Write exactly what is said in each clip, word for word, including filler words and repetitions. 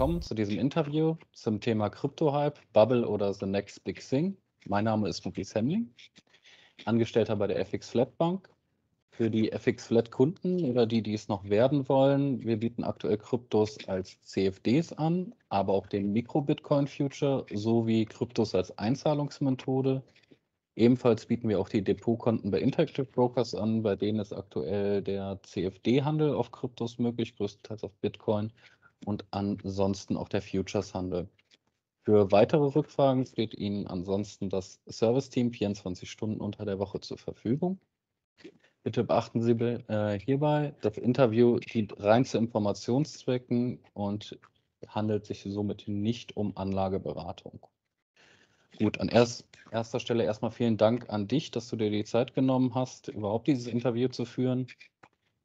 willkommen zu diesem Interview zum Thema Krypto-Hype, Bubble oder The Next Big Thing. Mein Name ist Mukis Hemling, Angestellter bei der F X Flat Bank. Für die F X Flat Kunden oder die, die es noch werden wollen, wir bieten aktuell Kryptos als C F Ds an, aber auch den Mikro-Bitcoin-Future sowie Kryptos als Einzahlungsmethode. Ebenfalls bieten wir auch die Depotkonten bei Interactive Brokers an, bei denen ist aktuell der C F D-Handel auf Kryptos möglich, größtenteils auf Bitcoin und ansonsten auch der Futures-Handel. Für weitere Rückfragen steht Ihnen ansonsten das Service-Team vierundzwanzig Stunden unter der Woche zur Verfügung. Bitte beachten Sie äh, hierbei, das Interview dient rein zu Informationszwecken und handelt sich somit nicht um Anlageberatung. Gut, an erst, erster Stelle erstmal vielen Dank an dich, dass du dir die Zeit genommen hast, überhaupt dieses Interview zu führen.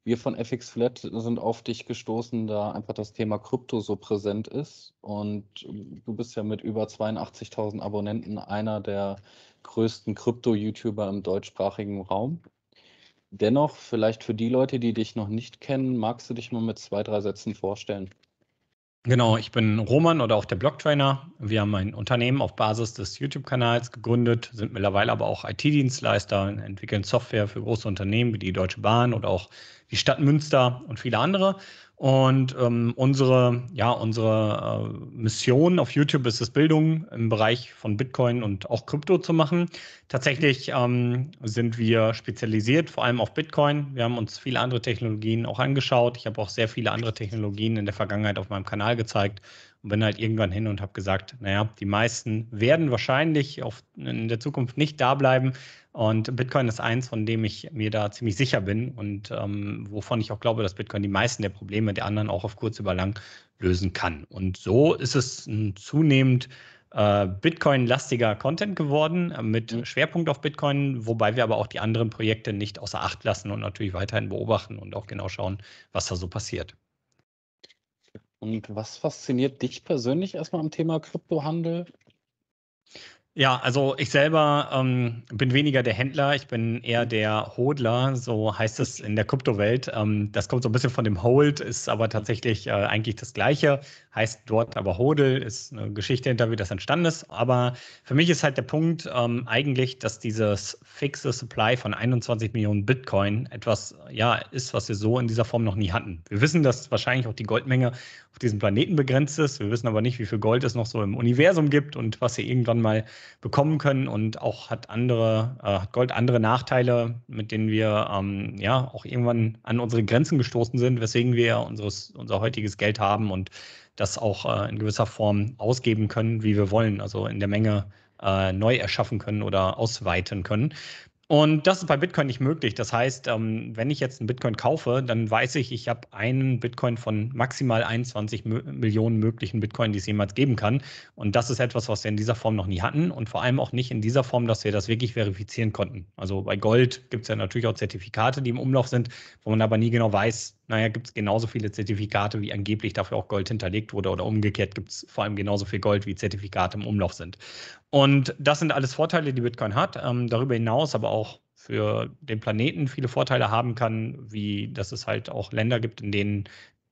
Wir von F X Flat sind auf dich gestoßen, da einfach das Thema Krypto so präsent ist. Und du bist ja mit über zweiundachtzigtausend Abonnenten einer der größten Krypto-YouTuber im deutschsprachigen Raum. Dennoch, vielleicht für die Leute, die dich noch nicht kennen, magst du dich mal mit zwei, drei Sätzen vorstellen? Genau, ich bin Roman oder auch der Blocktrainer. Wir haben ein Unternehmen auf Basis des YouTube-Kanals gegründet, sind mittlerweile aber auch I T-Dienstleister, entwickeln Software für große Unternehmen wie die Deutsche Bahn oder auch die Stadt Münster und viele andere. Und ähm, unsere, ja, unsere äh, Mission auf YouTube ist es, Bildung im Bereich von Bitcoin und auch Krypto zu machen. Tatsächlich ähm, sind wir spezialisiert, vor allem auf Bitcoin. Wir haben uns viele andere Technologien auch angeschaut. Ich habe auch sehr viele andere Technologien in der Vergangenheit auf meinem Kanal gezeigt und bin halt irgendwann hin und habe gesagt, naja, die meisten werden wahrscheinlich auf, in der Zukunft nicht da bleiben. Und Bitcoin ist eins, von dem ich mir da ziemlich sicher bin und ähm, wovon ich auch glaube, dass Bitcoin die meisten der Probleme der anderen auch auf kurz über lang lösen kann. Und so ist es ein zunehmend äh, Bitcoin-lastiger Content geworden äh, mit mhm. Schwerpunkt auf Bitcoin, wobei wir aber auch die anderen Projekte nicht außer Acht lassen und natürlich weiterhin beobachten und auch genau schauen, was da so passiert. Und was fasziniert dich persönlich erstmal am Thema Kryptohandel? Ja, also ich selber ähm, bin weniger der Händler, ich bin eher der Hodler, so heißt es in der Kryptowelt. Ähm, das kommt so ein bisschen von dem Hold, ist aber tatsächlich äh, eigentlich das Gleiche, heißt dort aber Hodel, ist eine Geschichte hinter, wie das entstanden ist. Aber für mich ist halt der Punkt ähm, eigentlich, dass dieses fixe Supply von einundzwanzig Millionen Bitcoin etwas ja ist, was wir so in dieser Form noch nie hatten. Wir wissen, dass wahrscheinlich auch die Goldmenge auf diesem Planeten begrenzt ist. Wir wissen aber nicht, wie viel Gold es noch so im Universum gibt und was wir irgendwann mal bekommen können, und auch hat andere, äh, hat Gold andere Nachteile, mit denen wir ähm, ja auch irgendwann an unsere Grenzen gestoßen sind, weswegen wir unseres, unser heutiges Geld haben und das auch äh, in gewisser Form ausgeben können, wie wir wollen, also in der Menge äh, neu erschaffen können oder ausweiten können. Und das ist bei Bitcoin nicht möglich. Das heißt, ähm, wenn ich jetzt einen Bitcoin kaufe, dann weiß ich, ich habe einen Bitcoin von maximal einundzwanzig Millionen möglichen Bitcoin, die es jemals geben kann. Und das ist etwas, was wir in dieser Form noch nie hatten und vor allem auch nicht in dieser Form, dass wir das wirklich verifizieren konnten. Also bei Gold gibt es ja natürlich auch Zertifikate, die im Umlauf sind, wo man aber nie genau weiß, naja, gibt es genauso viele Zertifikate, wie angeblich dafür auch Gold hinterlegt wurde, oder umgekehrt gibt es vor allem genauso viel Gold, wie Zertifikate im Umlauf sind. Und das sind alles Vorteile, die Bitcoin hat, ähm, darüber hinaus aber auch für den Planeten viele Vorteile haben kann, wie dass es halt auch Länder gibt, in denen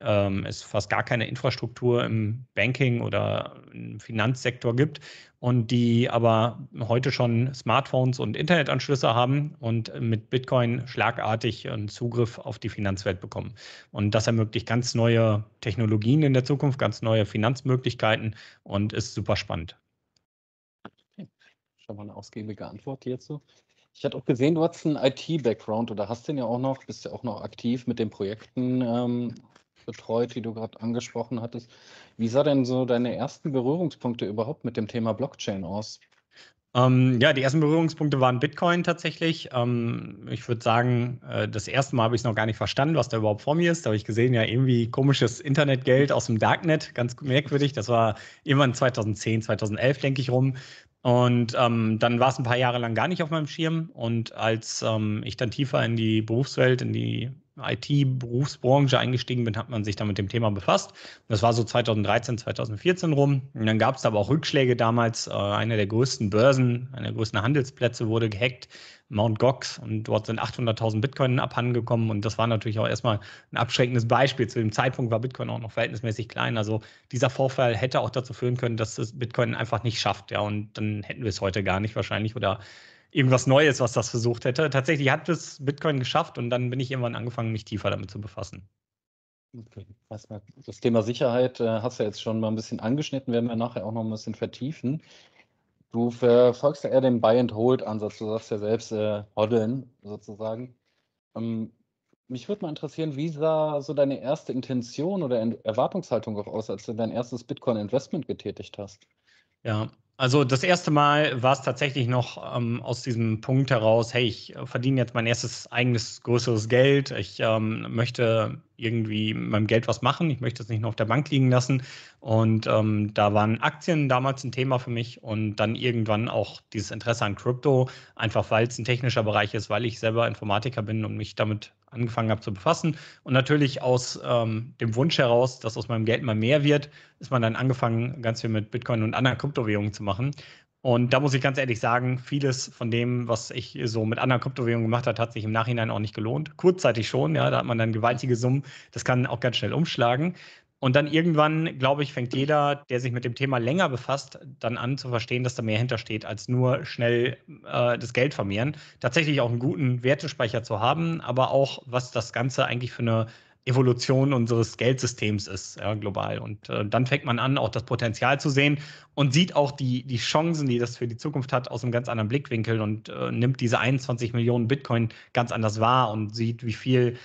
ähm, es fast gar keine Infrastruktur im Banking oder im Finanzsektor gibt und die aber heute schon Smartphones und Internetanschlüsse haben und mit Bitcoin schlagartig einen Zugriff auf die Finanzwelt bekommen. Und das ermöglicht ganz neue Technologien in der Zukunft, ganz neue Finanzmöglichkeiten und ist super spannend. Okay. Schon mal eine ausgiebige Antwort hierzu. Ich hatte auch gesehen, du hast einen I T-Background oder hast den ja auch noch, bist ja auch noch aktiv mit den Projekten ähm, betreut, die du gerade angesprochen hattest. Wie sah denn so deine ersten Berührungspunkte überhaupt mit dem Thema Blockchain aus? Ähm, ja, die ersten Berührungspunkte waren Bitcoin tatsächlich. Ähm, ich würde sagen, äh, das erste Mal habe ich es noch gar nicht verstanden, was da überhaupt vor mir ist. Da habe ich gesehen, ja, irgendwie komisches Internetgeld aus dem Darknet, ganz merkwürdig. Das war irgendwann zweitausendzehn, zweitausendelf, denke ich, rum. Und ähm, dann war es ein paar Jahre lang gar nicht auf meinem Schirm. Und als ähm, ich dann tiefer in die Berufswelt, in die I T-Berufsbranche eingestiegen bin, hat man sich dann mit dem Thema befasst. Das war so zweitausenddreizehn, zweitausendvierzehn rum. Und dann gab es aber auch Rückschläge damals. Eine der größten Börsen, einer der größten Handelsplätze wurde gehackt, Mount Gox. Und dort sind achthunderttausend Bitcoin abhandengekommen. Und das war natürlich auch erstmal ein abschreckendes Beispiel. Zu dem Zeitpunkt war Bitcoin auch noch verhältnismäßig klein. Also dieser Vorfall hätte auch dazu führen können, dass das Bitcoin einfach nicht schafft. Ja, und dann hätten wir es heute gar nicht wahrscheinlich oder irgendwas Neues, was das versucht hätte. Tatsächlich hat es Bitcoin geschafft und dann bin ich irgendwann angefangen, mich tiefer damit zu befassen. Okay. Das Thema Sicherheit äh, hast du jetzt schon mal ein bisschen angeschnitten, werden wir nachher auch noch ein bisschen vertiefen. Du verfolgst ja eher den Buy-and-Hold-Ansatz, du sagst ja selbst äh, Hoddeln sozusagen. Ähm, mich würde mal interessieren, wie sah so deine erste Intention oder Erwartungshaltung auch aus, als du dein erstes Bitcoin-Investment getätigt hast? Ja, also das erste Mal war es tatsächlich noch ähm, aus diesem Punkt heraus, hey, ich verdiene jetzt mein erstes eigenes größeres Geld, ich ähm, möchte irgendwie mit meinem Geld was machen, ich möchte es nicht nur auf der Bank liegen lassen. Und ähm, da waren Aktien damals ein Thema für mich und dann irgendwann auch dieses Interesse an Krypto, einfach weil es ein technischer Bereich ist, weil ich selber Informatiker bin und mich damit angefangen habe zu befassen. Und natürlich aus ähm, dem Wunsch heraus, dass aus meinem Geld mal mehr wird, ist man dann angefangen, ganz viel mit Bitcoin und anderen Kryptowährungen zu machen. Und da muss ich ganz ehrlich sagen, vieles von dem, was ich so mit anderen Kryptowährungen gemacht habe, hat sich im Nachhinein auch nicht gelohnt. Kurzzeitig schon, ja, da hat man dann gewaltige Summen. Das kann auch ganz schnell umschlagen. Und dann irgendwann, glaube ich, fängt jeder, der sich mit dem Thema länger befasst, dann an zu verstehen, dass da mehr hintersteht, als nur schnell äh, das Geld vermehren. Tatsächlich auch einen guten Wertespeicher zu haben, aber auch, was das Ganze eigentlich für eine Evolution unseres Geldsystems ist, ja, global. Und äh, dann fängt man an, auch das Potenzial zu sehen und sieht auch die, die Chancen, die das für die Zukunft hat, aus einem ganz anderen Blickwinkel und äh, nimmt diese einundzwanzig Millionen Bitcoin ganz anders wahr und sieht, wie viel,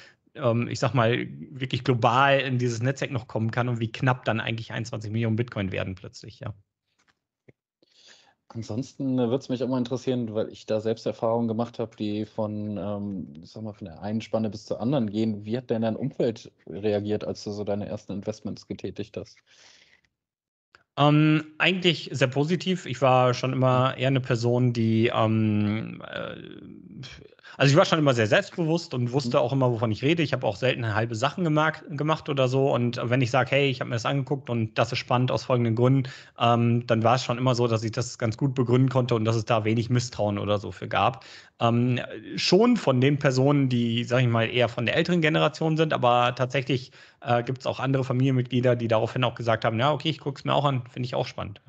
ich sag mal, wirklich global in dieses Netzwerk noch kommen kann und wie knapp dann eigentlich einundzwanzig Millionen Bitcoin werden plötzlich, ja. Ansonsten würde es mich auch mal interessieren, weil ich da selbst Erfahrungen gemacht habe, die von, ähm, ich sag mal, von der einen Spanne bis zur anderen gehen. Wie hat denn dein Umfeld reagiert, als du so deine ersten Investments getätigt hast? Ähm, eigentlich sehr positiv. Ich war schon immer eher eine Person, die, ähm, äh, also ich war schon immer sehr selbstbewusst und wusste auch immer, wovon ich rede. Ich habe auch selten halbe Sachen gemacht, gemacht oder so. Und wenn ich sage, hey, ich habe mir das angeguckt und das ist spannend aus folgenden Gründen, ähm, dann war es schon immer so, dass ich das ganz gut begründen konnte und dass es da wenig Misstrauen oder so für gab. Ähm, schon von den Personen, die, sage ich mal, eher von der älteren Generation sind, aber tatsächlich äh, gibt es auch andere Familienmitglieder, die daraufhin auch gesagt haben, ja, okay, ich gucke es mir auch an, finde ich auch spannend.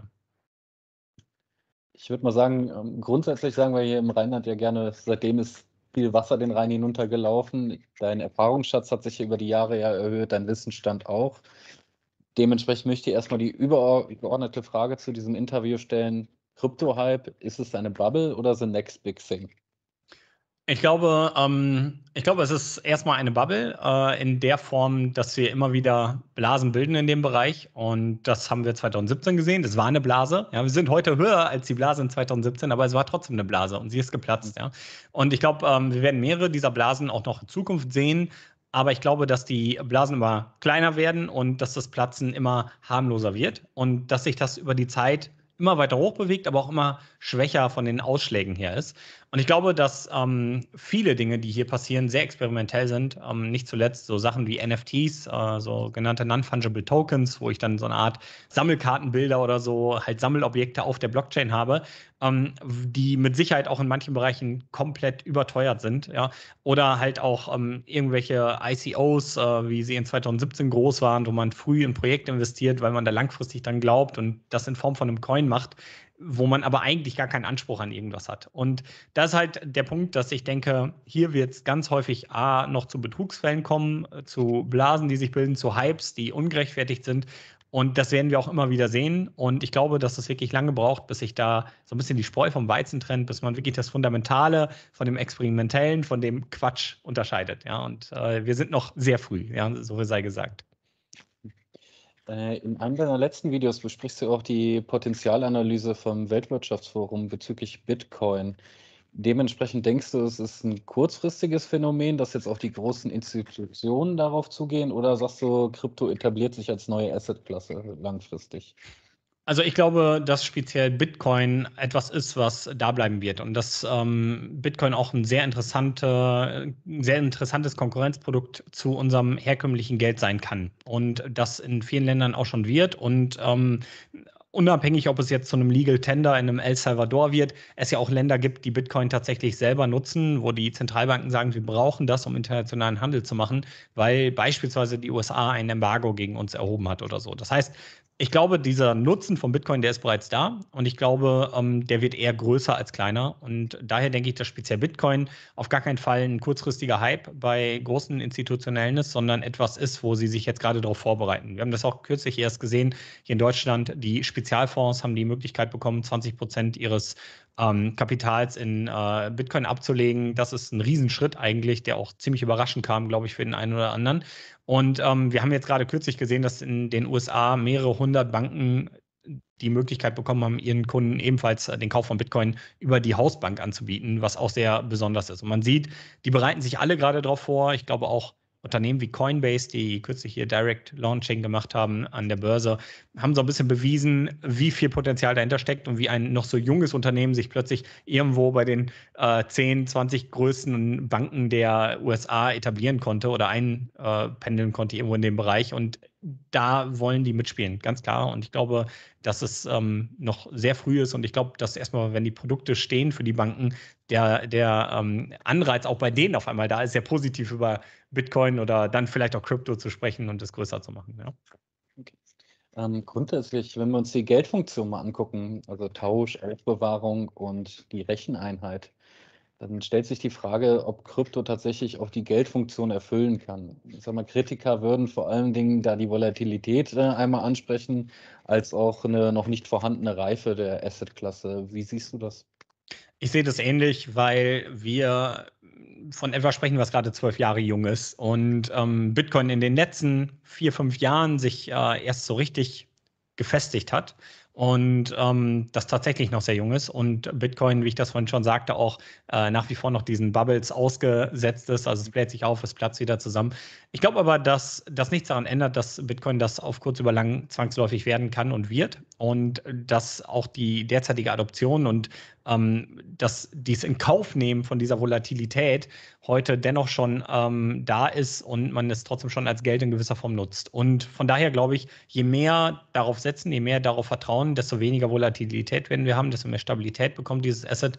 Ich würde mal sagen, ähm, grundsätzlich sagen wir hier im Rheinland ja gerne, seitdem ist viel Wasser den Rhein hinuntergelaufen. Dein Erfahrungsschatz hat sich über die Jahre ja erhöht, dein Wissensstand auch. Dementsprechend möchte ich erstmal die übergeordnete Frage zu diesem Interview stellen. Krypto-Hype, ist es eine Bubble oder the next big thing? Ich glaube, ähm, ich glaube, es ist erstmal eine Bubble äh, in der Form, dass wir immer wieder Blasen bilden in dem Bereich. Und das haben wir zweitausendsiebzehn gesehen. Das war eine Blase. Ja, wir sind heute höher als die Blase in zweitausendsiebzehn, aber es war trotzdem eine Blase und sie ist geplatzt. Ja. Und ich glaube, ähm, wir werden mehrere dieser Blasen auch noch in Zukunft sehen. Aber ich glaube, dass die Blasen immer kleiner werden und dass das Platzen immer harmloser wird und dass sich das über die Zeit immer weiter hoch bewegt, aber auch immer schwächer von den Ausschlägen her ist. Und ich glaube, dass ähm, viele Dinge, die hier passieren, sehr experimentell sind. Ähm, nicht zuletzt so Sachen wie N F Ts, äh, so genannte Non-Fungible Tokens, wo ich dann so eine Art Sammelkartenbilder oder so, halt Sammelobjekte auf der Blockchain habe, ähm, die mit Sicherheit auch in manchen Bereichen komplett überteuert sind. Ja? Oder halt auch ähm, irgendwelche I C Os, äh, wie sie in zweitausendsiebzehn groß waren, wo man früh in Projekte investiert, weil man da langfristig dann glaubt und das in Form von einem Coin macht, wo man aber eigentlich gar keinen Anspruch an irgendwas hat. Und das ist halt der Punkt, dass ich denke, hier wird es ganz häufig A, noch zu Betrugsfällen kommen, zu Blasen, die sich bilden, zu Hypes, die ungerechtfertigt sind. Und das werden wir auch immer wieder sehen. Und ich glaube, dass das wirklich lange braucht, bis sich da so ein bisschen die Spreu vom Weizen trennt, bis man wirklich das Fundamentale von dem Experimentellen, von dem Quatsch unterscheidet. Ja, und äh, wir sind noch sehr früh, ja, so sei gesagt. In einem deiner letzten Videos besprichst du auch die Potenzialanalyse vom Weltwirtschaftsforum bezüglich Bitcoin. Dementsprechend denkst du, es ist ein kurzfristiges Phänomen, dass jetzt auch die großen Institutionen darauf zugehen, oder sagst du, Krypto etabliert sich als neue Assetklasse langfristig? Also ich glaube, dass speziell Bitcoin etwas ist, was da bleiben wird und dass ähm, Bitcoin auch ein sehr, interessante, sehr interessantes Konkurrenzprodukt zu unserem herkömmlichen Geld sein kann und das in vielen Ländern auch schon wird und ähm, unabhängig, ob es jetzt zu einem Legal Tender in einem El Salvador wird, es ja auch Länder gibt, die Bitcoin tatsächlich selber nutzen, wo die Zentralbanken sagen, wir brauchen das, um internationalen Handel zu machen, weil beispielsweise die U S A ein Embargo gegen uns erhoben hat oder so. Das heißt, ich glaube, dieser Nutzen von Bitcoin, der ist bereits da und ich glaube, der wird eher größer als kleiner und daher denke ich, dass speziell Bitcoin auf gar keinen Fall ein kurzfristiger Hype bei großen Institutionellen ist, sondern etwas ist, wo sie sich jetzt gerade darauf vorbereiten. Wir haben das auch kürzlich erst gesehen, hier in Deutschland, die Spezialfonds haben die Möglichkeit bekommen, zwanzig Prozent ihres ähm, Kapitals in äh, Bitcoin abzulegen. Das ist ein Riesenschritt eigentlich, der auch ziemlich überraschend kam, glaube ich, für den einen oder anderen. Und ähm, wir haben jetzt gerade kürzlich gesehen, dass in den U S A mehrere hundert Banken die Möglichkeit bekommen haben, ihren Kunden ebenfalls den Kauf von Bitcoin über die Hausbank anzubieten, was auch sehr besonders ist. Und man sieht, die bereiten sich alle gerade darauf vor. Ich glaube auch, Unternehmen wie Coinbase, die kürzlich hier Direct Launching gemacht haben an der Börse, haben so ein bisschen bewiesen, wie viel Potenzial dahinter steckt und wie ein noch so junges Unternehmen sich plötzlich irgendwo bei den äh, zehn, zwanzig größten Banken der U S A etablieren konnte oder einpendeln äh, konnte irgendwo in dem Bereich. Und da wollen die mitspielen, ganz klar. Und ich glaube, dass es ähm, noch sehr früh ist. Und ich glaube, dass erstmal, wenn die Produkte stehen für die Banken, der, der ähm, Anreiz auch bei denen auf einmal da ist, sehr positiv über Bitcoin oder dann vielleicht auch Krypto zu sprechen und es größer zu machen. Ja. Okay. Ähm, grundsätzlich, wenn wir uns die Geldfunktion mal angucken, also Tausch, Aufbewahrung und die Recheneinheit, dann stellt sich die Frage, ob Krypto tatsächlich auch die Geldfunktion erfüllen kann. Ich sag mal, Kritiker würden vor allen Dingen da die Volatilität äh, einmal ansprechen, als auch eine noch nicht vorhandene Reife der Assetklasse. Wie siehst du das? Ich sehe das ähnlich, weil wir von etwas sprechen, was gerade zwölf Jahre jung ist. Und ähm, Bitcoin in den letzten vier, fünf Jahren sich äh, erst so richtig gefestigt hat. Und ähm, das tatsächlich noch sehr jung ist und Bitcoin, wie ich das vorhin schon sagte, auch äh, nach wie vor noch diesen Bubbles ausgesetzt ist. Also es bläht sich auf, es platzt wieder zusammen. Ich glaube aber, dass das nichts daran ändert, dass Bitcoin das auf kurz über lang zwangsläufig werden kann und wird und dass auch die derzeitige Adoption und ähm, dass dies in Kauf nehmen von dieser Volatilität heute dennoch schon ähm, da ist und man es trotzdem schon als Geld in gewisser Form nutzt. Und von daher glaube ich, je mehr darauf setzen, je mehr darauf vertrauen, desto weniger Volatilität werden wir haben, desto mehr Stabilität bekommt dieses Asset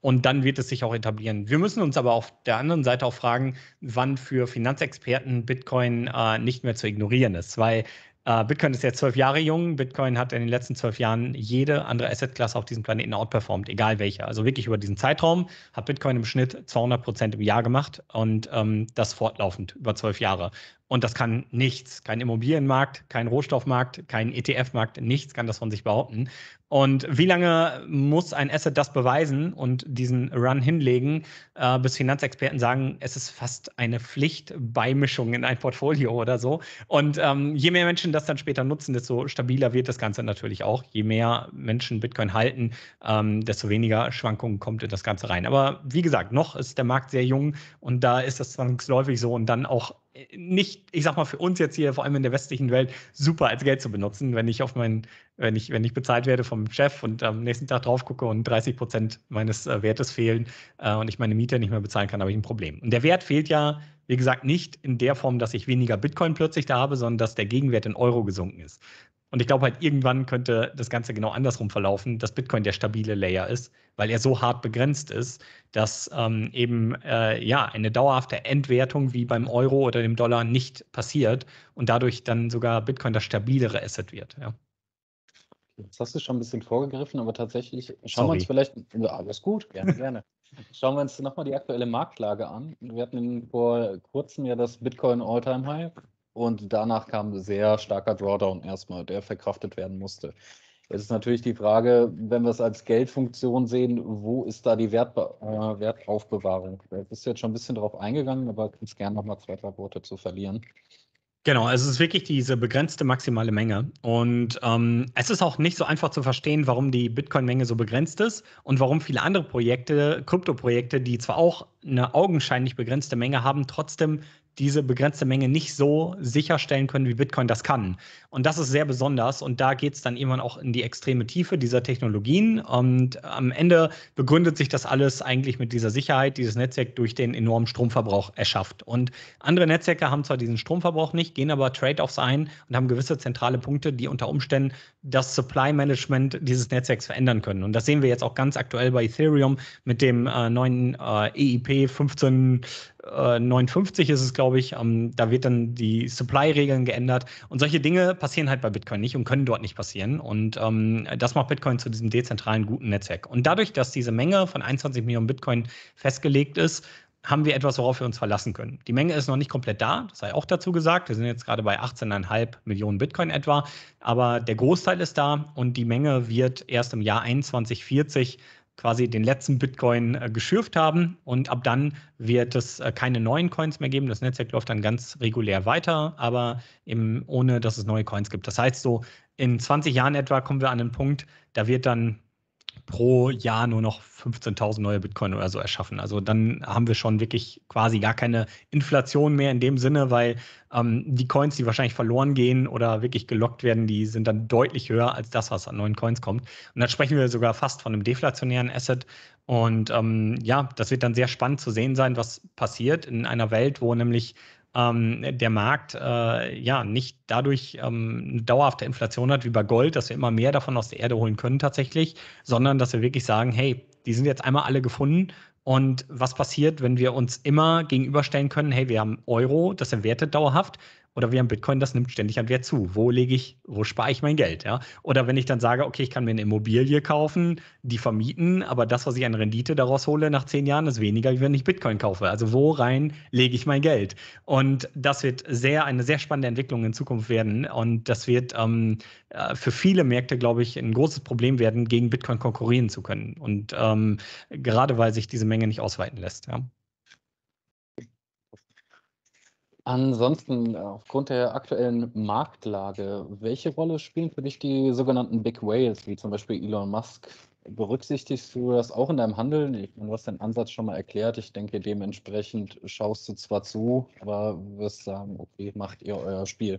und dann wird es sich auch etablieren. Wir müssen uns aber auf der anderen Seite auch fragen, wann für Finanzexperten Bitcoin äh, nicht mehr zu ignorieren ist, weil äh, Bitcoin ist jetzt zwölf Jahre jung, Bitcoin hat in den letzten zwölf Jahren jede andere Assetklasse auf diesem Planeten outperformt, egal welche. Also wirklich über diesen Zeitraum hat Bitcoin im Schnitt zweihundert Prozent im Jahr gemacht und ähm, das fortlaufend über zwölf Jahre. Und das kann nichts, kein Immobilienmarkt, kein Rohstoffmarkt, kein E T F-Markt, nichts kann das von sich behaupten. Und wie lange muss ein Asset das beweisen und diesen Run hinlegen, äh, bis Finanzexperten sagen, es ist fast eine Pflichtbeimischung in ein Portfolio oder so. Und ähm, je mehr Menschen das dann später nutzen, desto stabiler wird das Ganze natürlich auch. Je mehr Menschen Bitcoin halten, ähm, desto weniger Schwankungen kommt in das Ganze rein. Aber wie gesagt, noch ist der Markt sehr jung und da ist das zwangsläufig so und dann auch nicht, ich sag mal, für uns jetzt hier, vor allem in der westlichen Welt, super als Geld zu benutzen, wenn ich auf meinen, wenn ich, wenn ich bezahlt werde vom Chef und am nächsten Tag drauf gucke und dreißig Prozent meines äh, Wertes fehlen äh, und ich meine Miete nicht mehr bezahlen kann, habe ich ein Problem. Und der Wert fehlt ja, wie gesagt, nicht in der Form, dass ich weniger Bitcoin plötzlich da habe, sondern dass der Gegenwert in Euro gesunken ist. Und ich glaube halt, irgendwann könnte das Ganze genau andersrum verlaufen, dass Bitcoin der stabile Layer ist, weil er so hart begrenzt ist, dass ähm, eben äh, ja eine dauerhafte Entwertung wie beim Euro oder dem Dollar nicht passiert und dadurch dann sogar Bitcoin das stabilere Asset wird. Ja. Jetzt hast du schon ein bisschen vorgegriffen, aber tatsächlich schauen Sorry. wir uns vielleicht, ja, alles gut, gerne, gerne. Schauen wir uns nochmal die aktuelle Marktlage an. Wir hatten vor kurzem ja das Bitcoin All-Time High. Und danach kam ein sehr starker Drawdown erstmal, der verkraftet werden musste. Jetzt ist natürlich die Frage, wenn wir es als Geldfunktion sehen, wo ist da die Wertbe äh, Wertaufbewahrung? Da bist du jetzt schon ein bisschen drauf eingegangen, aber kannst gerne nochmal zwei, drei Worte zu verlieren. Genau, also es ist wirklich diese begrenzte maximale Menge und ähm, es ist auch nicht so einfach zu verstehen, warum die Bitcoin-Menge so begrenzt ist und warum viele andere Projekte, Krypto-Projekte, die zwar auch eine augenscheinlich begrenzte Menge haben, trotzdem diese begrenzte Menge nicht so sicherstellen können, wie Bitcoin das kann. Und das ist sehr besonders. Und da geht es dann irgendwann auch in die extreme Tiefe dieser Technologien. Und am Ende begründet sich das alles eigentlich mit dieser Sicherheit, die das Netzwerk durch den enormen Stromverbrauch erschafft. Und andere Netzwerke haben zwar diesen Stromverbrauch nicht, gehen aber Trade-offs ein und haben gewisse zentrale Punkte, die unter Umständen das Supply-Management dieses Netzwerks verändern können. Und das sehen wir jetzt auch ganz aktuell bei Ethereum mit dem äh, neuen äh, E I P fünfzehn neunundfünfzig ist es, glaube ich. Ähm, da wird dann die Supply-Regeln geändert. Und solche Dinge passieren halt bei Bitcoin nicht und können dort nicht passieren. Und ähm, das macht Bitcoin zu diesem dezentralen, guten Netzwerk. Und dadurch, dass diese Menge von einundzwanzig Millionen Bitcoin festgelegt ist, haben wir etwas, worauf wir uns verlassen können. Die Menge ist noch nicht komplett da, das sei auch dazu gesagt. Wir sind jetzt gerade bei achtzehn Komma fünf Millionen Bitcoin etwa. Aber der Großteil ist da und die Menge wird erst im Jahr einundzwanzig vierzig quasi den letzten Bitcoin äh, geschürft haben, und ab dann wird es äh, keine neuen Coins mehr geben. Das Netzwerk läuft dann ganz regulär weiter, aber eben ohne, dass es neue Coins gibt. Das heißt, so in zwanzig Jahren etwa kommen wir an einen Punkt, da wird dann pro Jahr nur noch fünfzehntausend neue Bitcoin oder so erschaffen. Also dann haben wir schon wirklich quasi gar keine Inflation mehr in dem Sinne, weil ähm, die Coins, die wahrscheinlich verloren gehen oder wirklich gelockt werden, die sind dann deutlich höher als das, was an neuen Coins kommt. Und dann sprechen wir sogar fast von einem deflationären Asset. Und ähm, ja, das wird dann sehr spannend zu sehen sein, was passiert in einer Welt, wo nämlich Ähm, der Markt äh, ja nicht dadurch ähm, eine dauerhafte Inflation hat wie bei Gold, dass wir immer mehr davon aus der Erde holen können tatsächlich, sondern dass wir wirklich sagen, hey, die sind jetzt einmal alle gefunden. Und was passiert, wenn wir uns immer gegenüberstellen können, hey, wir haben Euro, das entwertet dauerhaft, oder wir haben Bitcoin, das nimmt ständig an Wert zu. Wo lege ich, wo spare ich mein Geld? Ja? Oder wenn ich dann sage, okay, ich kann mir eine Immobilie kaufen, die vermieten, aber das, was ich an Rendite daraus hole nach zehn Jahren, ist weniger, als wenn ich Bitcoin kaufe. Also wo rein lege ich mein Geld? Und das wird sehr eine sehr spannende Entwicklung in Zukunft werden. Und das wird ähm, für viele Märkte, glaube ich, ein großes Problem werden, gegen Bitcoin konkurrieren zu können. Und ähm, gerade weil sich diese Menge nicht ausweiten lässt. Ja. Ansonsten, aufgrund der aktuellen Marktlage, welche Rolle spielen für dich die sogenannten Big Whales, wie zum Beispiel Elon Musk? Berücksichtigst du das auch in deinem Handeln? Du hast deinen Ansatz schon mal erklärt. Ich denke, dementsprechend schaust du zwar zu, aber wirst sagen, okay, macht ihr euer Spiel.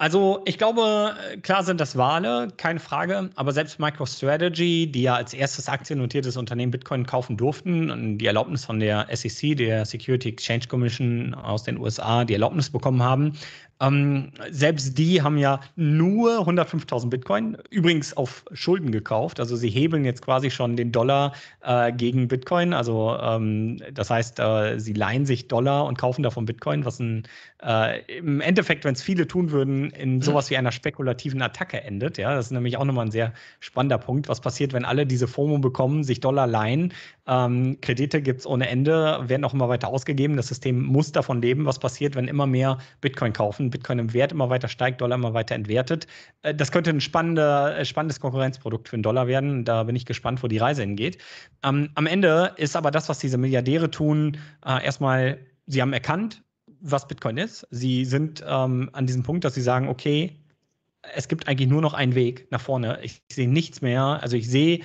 Also ich glaube, klar sind das Wale, keine Frage, aber selbst MicroStrategy, die ja als erstes aktiennotiertes Unternehmen Bitcoin kaufen durften und die Erlaubnis von der S E C, der Security Exchange Commission aus den U S A, die Erlaubnis bekommen haben, ähm, selbst die haben ja nur hundertfünftausend Bitcoin, übrigens auf Schulden gekauft, also sie hebeln jetzt quasi schon den Dollar äh, gegen Bitcoin, also ähm, das heißt, äh, sie leihen sich Dollar und kaufen davon Bitcoin, was ein, äh, im Endeffekt, wenn es viele tun würden, in sowas wie einer spekulativen Attacke endet. Ja, das ist nämlich auch nochmal ein sehr spannender Punkt. Was passiert, wenn alle diese FOMO bekommen, sich Dollar leihen? Ähm, Kredite gibt es ohne Ende, werden auch immer weiter ausgegeben. Das System muss davon leben. Was passiert, wenn immer mehr Bitcoin kaufen? Bitcoin im Wert immer weiter steigt, Dollar immer weiter entwertet. Äh, das könnte ein spannende, spannendes Konkurrenzprodukt für den Dollar werden. Da bin ich gespannt, wo die Reise hingeht. Ähm, am Ende ist aber das, was diese Milliardäre tun, äh, erstmal, sie haben erkannt, was Bitcoin ist. Sie sind ähm, an diesem Punkt, dass sie sagen, okay, es gibt eigentlich nur noch einen Weg nach vorne. Ich sehe nichts mehr. Also ich sehe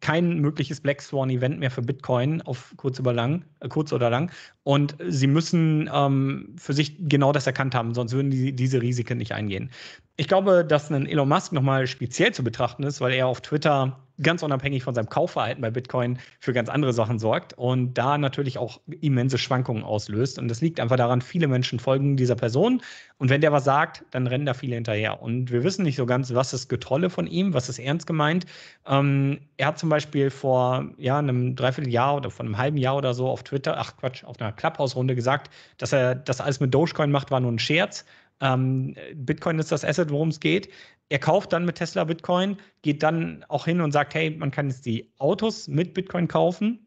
kein mögliches Black Swan-Event mehr für Bitcoin auf kurz, über lang, äh, kurz oder lang. Und sie müssen ähm, für sich genau das erkannt haben, sonst würden die diese Risiken nicht eingehen. Ich glaube, dass ein Elon Musk nochmal speziell zu betrachten ist, weil er auf Twitter ganz unabhängig von seinem Kaufverhalten bei Bitcoin für ganz andere Sachen sorgt und da natürlich auch immense Schwankungen auslöst. Und das liegt einfach daran, viele Menschen folgen dieser Person. Und wenn der was sagt, dann rennen da viele hinterher. Und wir wissen nicht so ganz, was ist Getrolle von ihm, was ist ernst gemeint. Ähm, er hat zum Beispiel vor ja, einem Dreivierteljahr oder vor einem halben Jahr oder so auf Twitter, ach Quatsch, auf einer Clubhouse-Runde gesagt, dass er das alles mit Dogecoin macht, war nur ein Scherz. Ähm, Bitcoin ist das Asset, worum es geht. Er kauft dann mit Tesla Bitcoin, geht dann auch hin und sagt, hey, man kann jetzt die Autos mit Bitcoin kaufen.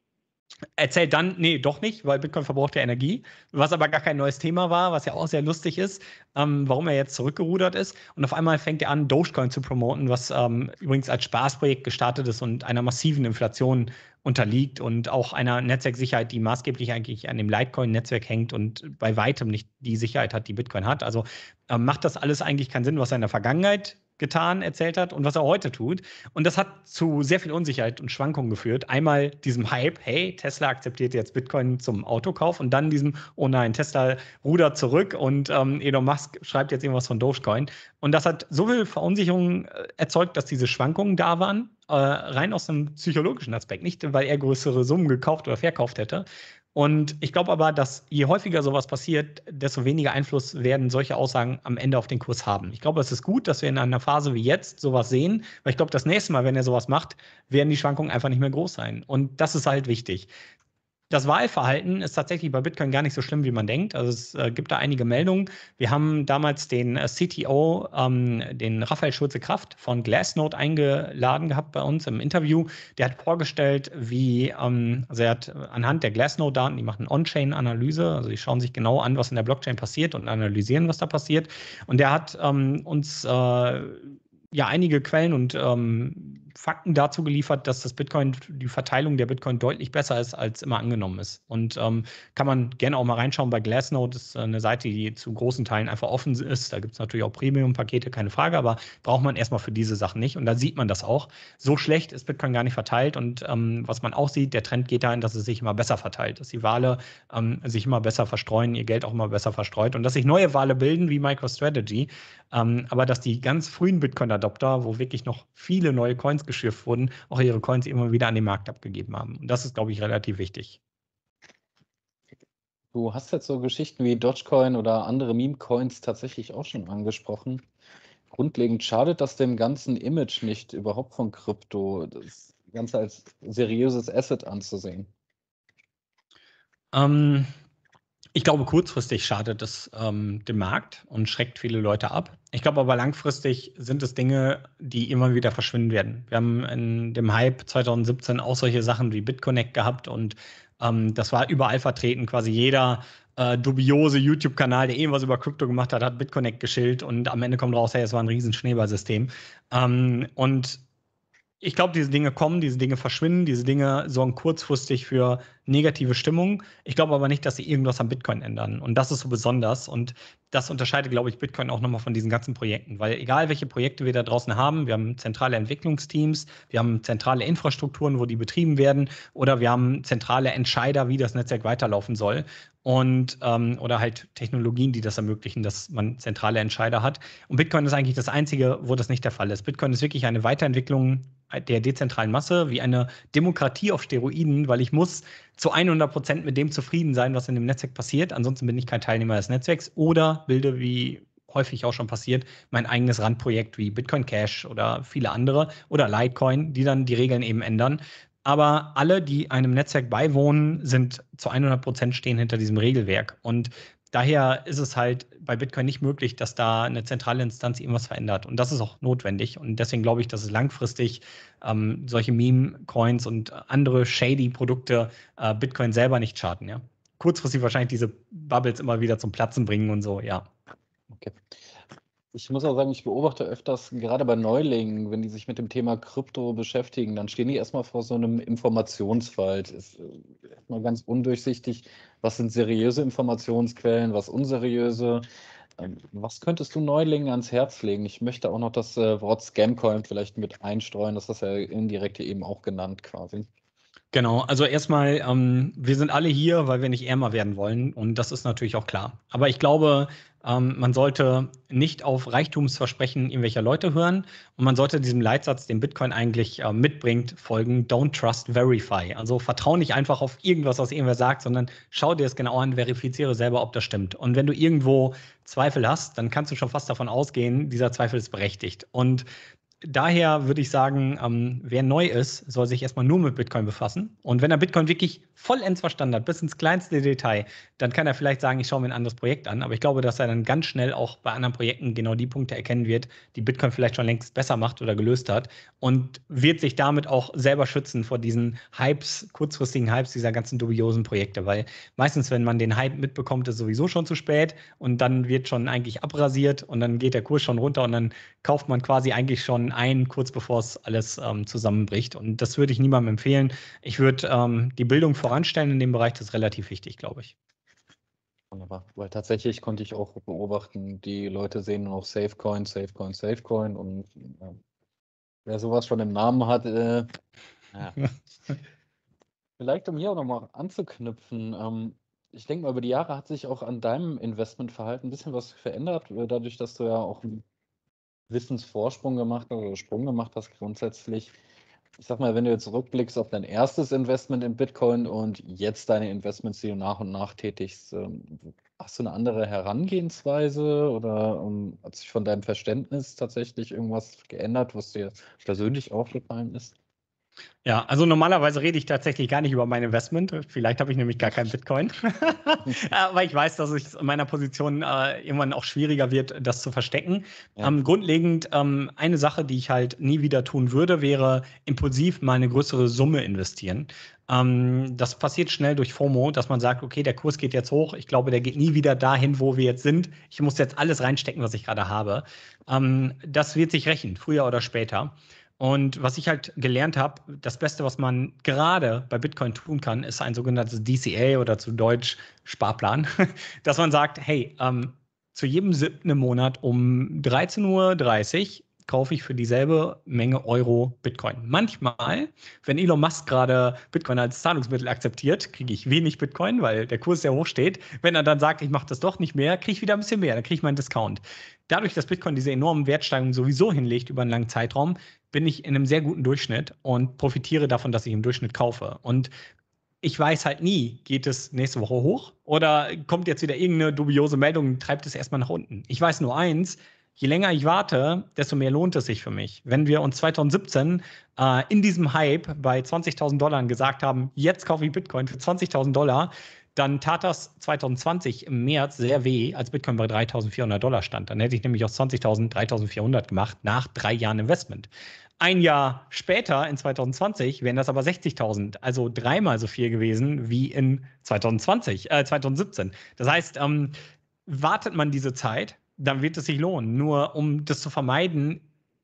Erzählt dann, nee, doch nicht, weil Bitcoin verbraucht ja Energie, was aber gar kein neues Thema war, was ja auch sehr lustig ist, ähm, warum er jetzt zurückgerudert ist. Und auf einmal fängt er an, Dogecoin zu promoten, was ähm, übrigens als Spaßprojekt gestartet ist und einer massiven Inflation unterliegt und auch einer Netzwerksicherheit, die maßgeblich eigentlich an dem Litecoin-Netzwerk hängt und bei weitem nicht die Sicherheit hat, die Bitcoin hat. Also äh, macht das alles eigentlich keinen Sinn, was er in der Vergangenheit getan, erzählt hat und was er heute tut. Und das hat zu sehr viel Unsicherheit und Schwankungen geführt. Einmal diesem Hype, hey, Tesla akzeptiert jetzt Bitcoin zum Autokauf, und dann diesem, oh nein, Tesla rudert zurück und ähm, Elon Musk schreibt jetzt irgendwas von Dogecoin. Und das hat so viel Verunsicherung erzeugt, dass diese Schwankungen da waren, äh, rein aus einem psychologischen Aspekt. Nicht, weil er größere Summen gekauft oder verkauft hätte. Und ich glaube aber, dass je häufiger sowas passiert, desto weniger Einfluss werden solche Aussagen am Ende auf den Kurs haben. Ich glaube, es ist gut, dass wir in einer Phase wie jetzt sowas sehen, weil ich glaube, das nächste Mal, wenn er sowas macht, werden die Schwankungen einfach nicht mehr groß sein. Und das ist halt wichtig. Das Wahlverhalten ist tatsächlich bei Bitcoin gar nicht so schlimm, wie man denkt. Also es äh, gibt da einige Meldungen. Wir haben damals den äh, C T O, ähm, den Raphael Schulze-Kraft von Glassnode eingeladen gehabt bei uns im Interview. Der hat vorgestellt, wie, ähm, also er hat anhand der Glassnode-Daten, die machen On-Chain-Analyse, also die schauen sich genau an, was in der Blockchain passiert und analysieren, was da passiert. Und der hat ähm, uns äh, ja einige Quellen und ähm, Fakten dazu geliefert, dass das Bitcoin, die Verteilung der Bitcoin deutlich besser ist, als immer angenommen ist. Und ähm, kann man gerne auch mal reinschauen bei Glassnode. Das ist eine Seite, die zu großen Teilen einfach offen ist. Da gibt es natürlich auch Premium-Pakete, keine Frage, aber braucht man erstmal für diese Sachen nicht. Und da sieht man das auch. So schlecht ist Bitcoin gar nicht verteilt. Und ähm, was man auch sieht, der Trend geht dahin, dass es sich immer besser verteilt, dass die Wale ähm, sich immer besser verstreuen, ihr Geld auch immer besser verstreut und dass sich neue Wale bilden wie MicroStrategy. Ähm, aber dass die ganz frühen Bitcoin-Adopter, wo wirklich noch viele neue Coins geschürft wurden, auch ihre Coins immer wieder an den Markt abgegeben haben. Und das ist, glaube ich, relativ wichtig. Du hast jetzt so Geschichten wie Dogecoin oder andere Meme-Coins tatsächlich auch schon angesprochen. Grundlegend schadet das dem ganzen Image nicht, überhaupt von Krypto, das Ganze als seriöses Asset anzusehen. Ähm, ich glaube, kurzfristig schadet es ähm, dem Markt und schreckt viele Leute ab. Ich glaube aber langfristig sind es Dinge, die immer wieder verschwinden werden. Wir haben in dem Hype zweitausendsiebzehn auch solche Sachen wie BitConnect gehabt und ähm, das war überall vertreten. Quasi jeder äh, dubiose YouTube-Kanal, der irgendwas über Krypto gemacht hat, hat BitConnect geschillt und am Ende kommt raus, hey, es war ein riesen Schneeballsystem. Ähm, und ich glaube, diese Dinge kommen, diese Dinge verschwinden, diese Dinge sorgen kurzfristig für negative Stimmung. Ich glaube aber nicht, dass sie irgendwas am Bitcoin ändern. Und das ist so besonders. Und das unterscheidet, glaube ich, Bitcoin auch nochmal von diesen ganzen Projekten. Weil egal, welche Projekte wir da draußen haben, wir haben zentrale Entwicklungsteams, wir haben zentrale Infrastrukturen, wo die betrieben werden, oder wir haben zentrale Entscheider, wie das Netzwerk weiterlaufen soll. Und ähm, oder halt Technologien, die das ermöglichen, dass man zentrale Entscheider hat. Und Bitcoin ist eigentlich das Einzige, wo das nicht der Fall ist. Bitcoin ist wirklich eine Weiterentwicklung der dezentralen Masse, wie eine Demokratie auf Steroiden, weil ich muss zu hundert Prozent mit dem zufrieden sein, was in dem Netzwerk passiert. Ansonsten bin ich kein Teilnehmer des Netzwerks oder bilde, wie häufig auch schon passiert, mein eigenes Randprojekt wie Bitcoin Cash oder viele andere oder Litecoin, die dann die Regeln eben ändern. Aber alle, die einem Netzwerk beiwohnen, sind zu hundert Prozent stehen hinter diesem Regelwerk. Und daher ist es halt bei Bitcoin nicht möglich, dass da eine zentrale Instanz irgendwas verändert. Und das ist auch notwendig. Und deswegen glaube ich, dass es langfristig ähm, solche Meme-Coins und andere shady Produkte äh, Bitcoin selber nicht schaden. Ja? Kurzfristig wahrscheinlich diese Bubbles immer wieder zum Platzen bringen und so, ja. Okay. Ich muss auch sagen, ich beobachte öfters, gerade bei Neulingen, wenn die sich mit dem Thema Krypto beschäftigen, dann stehen die erstmal vor so einem Informationswald. Ist erstmal ganz undurchsichtig, was sind seriöse Informationsquellen, was unseriöse. Was könntest du Neulingen ans Herz legen? Ich möchte auch noch das Wort Scamcoin vielleicht mit einstreuen, das ist ja indirekt hier eben auch genannt quasi. Genau, also erstmal, ähm, wir sind alle hier, weil wir nicht ärmer werden wollen und das ist natürlich auch klar. Aber ich glaube, ähm, man sollte nicht auf Reichtumsversprechen irgendwelcher Leute hören und man sollte diesem Leitsatz, den Bitcoin eigentlich äh, mitbringt, folgen, don't trust, verify. Also vertrau nicht einfach auf irgendwas, was irgendwer sagt, sondern schau dir es genau an, verifiziere selber, ob das stimmt. Und wenn du irgendwo Zweifel hast, dann kannst du schon fast davon ausgehen, dieser Zweifel ist berechtigt. Und daher würde ich sagen, ähm, wer neu ist, soll sich erstmal nur mit Bitcoin befassen. Und wenn er Bitcoin wirklich vollends verstanden hat, bis ins kleinste Detail, dann kann er vielleicht sagen, ich schaue mir ein anderes Projekt an. Aber ich glaube, dass er dann ganz schnell auch bei anderen Projekten genau die Punkte erkennen wird, die Bitcoin vielleicht schon längst besser macht oder gelöst hat. Und wird sich damit auch selber schützen vor diesen Hypes, kurzfristigen Hypes dieser ganzen dubiosen Projekte. Weil meistens, wenn man den Hype mitbekommt, ist sowieso schon zu spät. Und dann wird schon eigentlich abrasiert und dann geht der Kurs schon runter und dann kauft man quasi eigentlich schon ein, kurz bevor es alles ähm, zusammenbricht. Und das würde ich niemandem empfehlen. Ich würde ähm, die Bildung voranstellen in dem Bereich, das ist relativ wichtig, glaube ich. Wunderbar, weil tatsächlich konnte ich auch beobachten, die Leute sehen nur noch Safecoin, Safecoin, Safecoin und äh, wer sowas schon im Namen hat, äh, ja. Vielleicht um hier auch nochmal anzuknüpfen, ähm, ich denke mal, über die Jahre hat sich auch an deinem Investmentverhalten ein bisschen was verändert, dadurch, dass du ja auch einen Wissensvorsprung gemacht hast oder Sprung gemacht hast grundsätzlich. Ich sag mal, wenn du jetzt rückblickst auf dein erstes Investment in Bitcoin und jetzt deine Investments, die du nach und nach tätigst, hast du eine andere Herangehensweise oder hat sich von deinem Verständnis tatsächlich irgendwas geändert, was dir persönlich aufgefallen ist? Ja, also normalerweise rede ich tatsächlich gar nicht über mein Investment. Vielleicht habe ich nämlich gar kein Bitcoin. Aber ich weiß, dass es in meiner Position äh, irgendwann auch schwieriger wird, das zu verstecken. Ja. Ähm, grundlegend ähm, eine Sache, die ich halt nie wieder tun würde, wäre impulsiv mal eine größere Summe investieren. Ähm, das passiert schnell durch FOMO, dass man sagt, okay, der Kurs geht jetzt hoch. Ich glaube, der geht nie wieder dahin, wo wir jetzt sind. Ich muss jetzt alles reinstecken, was ich gerade habe. Ähm, das wird sich rächen, früher oder später. Und was ich halt gelernt habe, das Beste, was man gerade bei Bitcoin tun kann, ist ein sogenanntes D C A oder zu Deutsch Sparplan, dass man sagt, hey, ähm, zu jedem siebten Monat um dreizehn Uhr dreißig kaufe ich für dieselbe Menge Euro Bitcoin. Manchmal, wenn Elon Musk gerade Bitcoin als Zahlungsmittel akzeptiert, kriege ich wenig Bitcoin, weil der Kurs sehr hoch steht. Wenn er dann sagt, ich mache das doch nicht mehr, kriege ich wieder ein bisschen mehr, dann kriege ich meinen Discount. Dadurch, dass Bitcoin diese enormen Wertsteigerungen sowieso hinlegt über einen langen Zeitraum, bin ich in einem sehr guten Durchschnitt und profitiere davon, dass ich im Durchschnitt kaufe. Und ich weiß halt nie, geht es nächste Woche hoch oder kommt jetzt wieder irgendeine dubiose Meldung und treibt es erstmal nach unten. Ich weiß nur eins, je länger ich warte, desto mehr lohnt es sich für mich. Wenn wir uns zweitausendsiebzehn äh, in diesem Hype bei zwanzigtausend Dollar gesagt haben, jetzt kaufe ich Bitcoin für zwanzigtausend Dollar, dann tat das zweitausendzwanzig im März sehr weh, als Bitcoin bei dreitausendvierhundert Dollar stand. Dann hätte ich nämlich aus zwanzigtausend dreitausendvierhundert gemacht nach drei Jahren Investment. Ein Jahr später, in zweitausendzwanzig, wären das aber sechzigtausend, also dreimal so viel gewesen wie in zweitausendzwanzig, äh, zweitausendsiebzehn. Das heißt, ähm, wartet man diese Zeit, dann wird es sich lohnen. Nur um das zu vermeiden,